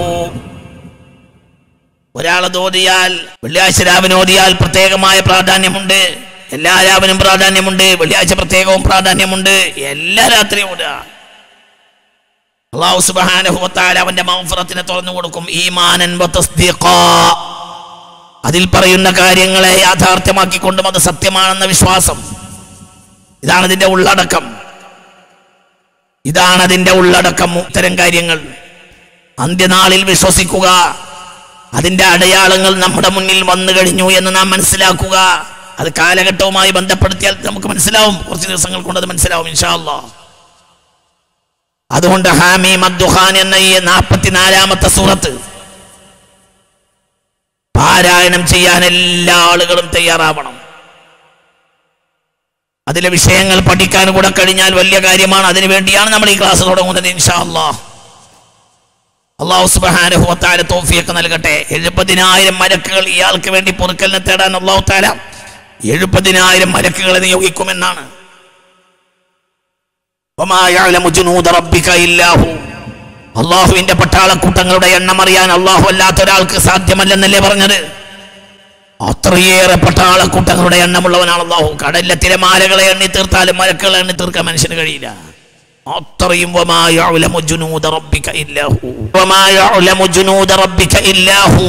ഒരാൾ ഓതിയാൽ, വെള്ളിയാഴ്ച രാവിലെ ഓതിയാൽ പ്രത്യേകമായ പ്രാധാന്യമുണ്ട്. എല്ലാ രാവിലും പ്രാധാന്യമുണ്ട്. വെള്ളിയാഴ്ച പ്രത്യേകവും പ്രാധാന്യമുണ്ട്. എല്ലാ രാത്രിയും ഓടുക. അല്ലാഹു സുബ്ഹാനഹു വ തആല അവന്റെ മഗ്ഫിറത്തിനെ തുറന്നു കൊടുക്കും. ഈമാനൻ വ തസ്ദീഖാ, അതിൽ പറയുന്ന കാര്യങ്ങളെ യാഥാർത്ഥ്യമാക്കിക്കൊണ്ടും അത് സത്യമാണെന്ന വിശ്വാസം. ഇതാണ് ഇതിന്റെ ഉള്ളടക്കം. ഇതാണ് അതിന്റെ ഉള്ളടക്കം. ഇത്തരം കാര്യങ്ങൾ അന്ത്യനാളിൽ വിശ്വസിക്കുക. അതിന്റെ അടയാളങ്ങൾ നമ്മുടെ മുന്നിൽ വന്നു കഴിഞ്ഞു എന്ന് നാം മനസ്സിലാക്കുക. അത് കാലഘട്ടവുമായി ബന്ധപ്പെടുത്തിയാൽ നമുക്ക് മനസ്സിലാവും. കുറച്ച് ദിവസങ്ങൾ കൊണ്ട് അത് മനസ്സിലാവും ഇൻഷാ അല്ലാഹ്. അതുകൊണ്ട് ഹമീം അദ്ദുഖാൻ എന്ന ഈ നാൽപ്പത്തിനാലാമത്തെ സൂറത്ത് പാരായണം ചെയ്യാൻ എല്ലാ ആളുകളും തയ്യാറാവണം. അതിലെ വിഷയങ്ങൾ പഠിക്കാൻ കൂടെ കഴിഞ്ഞാൽ വലിയ കാര്യമാണ്. അതിനു വേണ്ടിയാണ് നമ്മൾ ഈ ക്ലാസ് തുടങ്ങുന്നത് ഇൻഷാ അല്ലാഹ്. അള്ളാഹു സുബ്ഹാനഹു വ തആല തൗഫീഖ് നൽകട്ടെ. എഴുപതിനായിരം മലക്കുകൾ ഇയാൾക്ക് വേണ്ടി പൊറുക്കലിനെ തേടാൻ അള്ളാഹു തആല എഴുപതിനായിരം മലക്കുകളെ നിയോഗിക്കുമെന്നാണ്. വമാ യഅലമു ജുനൂദ റബ്ബിക ഇല്ലാഹു, അള്ളാഹുവിന്റെ പട്ടാളക്കൂട്ടങ്ങളുടെ എണ്ണം അറിയാൻ അള്ളാഹു അല്ലാത്ത ഒരാൾക്ക് സാധ്യമല്ലെന്നല്ലേ പറഞ്ഞത്? അത്രയേറെ പട്ടാളക്കൂട്ടങ്ങളുടെ എണ്ണമുള്ളവനാണ് അള്ളാഹു. കടലിലെ തിരമാലകളെ എണ്ണി തീർത്താലും മലക്കുകളെ എണ്ണി തീർക്കാൻ മനുഷ്യന് കഴിയില്ല. അത്രയും വമാ യഅലമു ജുനൂദ റബ്ബിക ഇല്ലാഹു വമാ യഅലമു ജുനൂദ റബ്ബിക ഇല്ലാഹു.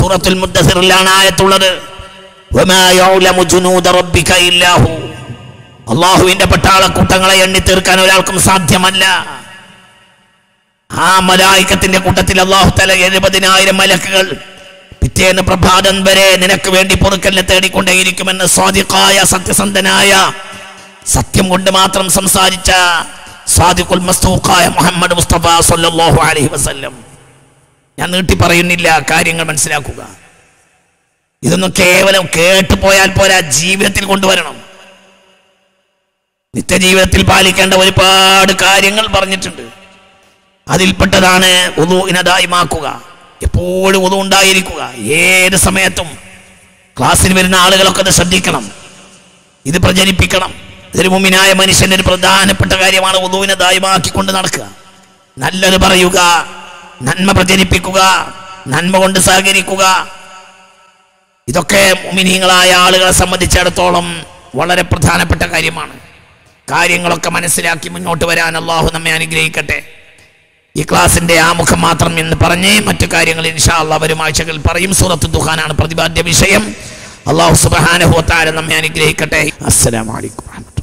സൂറത്തുൽ മുദ്ദസിറിലാണ് ആയത്തുള്ളത്. വമാ യഅലമു ജുനൂദ റബ്ബിക ഇല്ലാഹു. അല്ലാഹുവിന്റെ പട്ടാളക്കൂട്ടങ്ങളെ എണ്ണി തീർക്കാൻ ഒരാൾക്കും സാധ്യമല്ല. ആ മലായികത്തിന്റെ കൂട്ടത്തിൽ അല്ലാഹു തആല എഴുപതിനായിരം മലക്കുകൾ പിറ്റേന്ന് പ്രഭാതം വരെ നിനക്ക് വേണ്ടി പൊറുക്കലിനെ തേടിക്കൊണ്ടേയിരിക്കുമെന്ന് സ്വാദിഖായ, സത്യസന്ധനായ, സത്യം കൊണ്ട് മാത്രം സംസാരിച്ച സാദിഖുൽ മസ്തൂഖായ മുഹമ്മദ് മുസ്തഫ സല്ലല്ലാഹു അലൈഹി വസല്ലം. ഞാൻ നീട്ടി പറയുന്നില്ല, കാര്യങ്ങൾ മനസ്സിലാക്കുക. ഇതൊന്നും കേവലം കേട്ടു പോയാൽ പോരാ, ജീവിതത്തിൽ കൊണ്ടുവരണം. നിത്യജീവിതത്തിൽ പാലിക്കേണ്ട ഒരുപാട് കാര്യങ്ങൾ പറഞ്ഞിട്ടുണ്ട്. അതിൽപ്പെട്ടതാണ് വുളൂഇനെ ദായിമാക്കുക. എപ്പോഴും വുളൂ ഉണ്ടായിരിക്കുക, ഏത് സമയത്തും. ക്ലാസ്സിൽ വരുന്ന ആളുകളൊക്കെ അത് ശ്രദ്ധിക്കണം, ഇത് പ്രചരിപ്പിക്കണം. ഇതൊരു മുഅ്മിനായ മനുഷ്യന്റെ ഒരു പ്രധാനപ്പെട്ട കാര്യമാണ്. വുളൂഇനെ ദായിമാക്കിക്കൊണ്ട് നടക്കുക, നല്ലത് പറയുക, നന്മ പ്രചരിപ്പിക്കുക, നന്മ കൊണ്ട് സഹകരിക്കുക. ഇതൊക്കെ മുഅ്മിനീങ്ങളായ ആളുകളെ സംബന്ധിച്ചിടത്തോളം വളരെ പ്രധാനപ്പെട്ട കാര്യമാണ്. കാര്യങ്ങളൊക്കെ മനസ്സിലാക്കി മുന്നോട്ട് വരാൻ അല്ലാഹു നമ്മെ അനുഗ്രഹിക്കട്ടെ. ഈ ക്ലാസിന്റെ ആമുഖം മാത്രം എന്ന് പറഞ്ഞ് മറ്റു കാര്യങ്ങൾ ഇൻഷാ അല്ലാഹ് വരും ആഴ്ചകൾ പറയും. സൂറത്ത് ദുഖാനാണ് പ്രതിപാദ്യ വിഷയം. അല്ലാഹു സുബ്ഹാനഹു വ തആല നമ്മെ അനുഗ്രഹിക്കട്ടെ. അസ്സലാമു അലൈക്കും.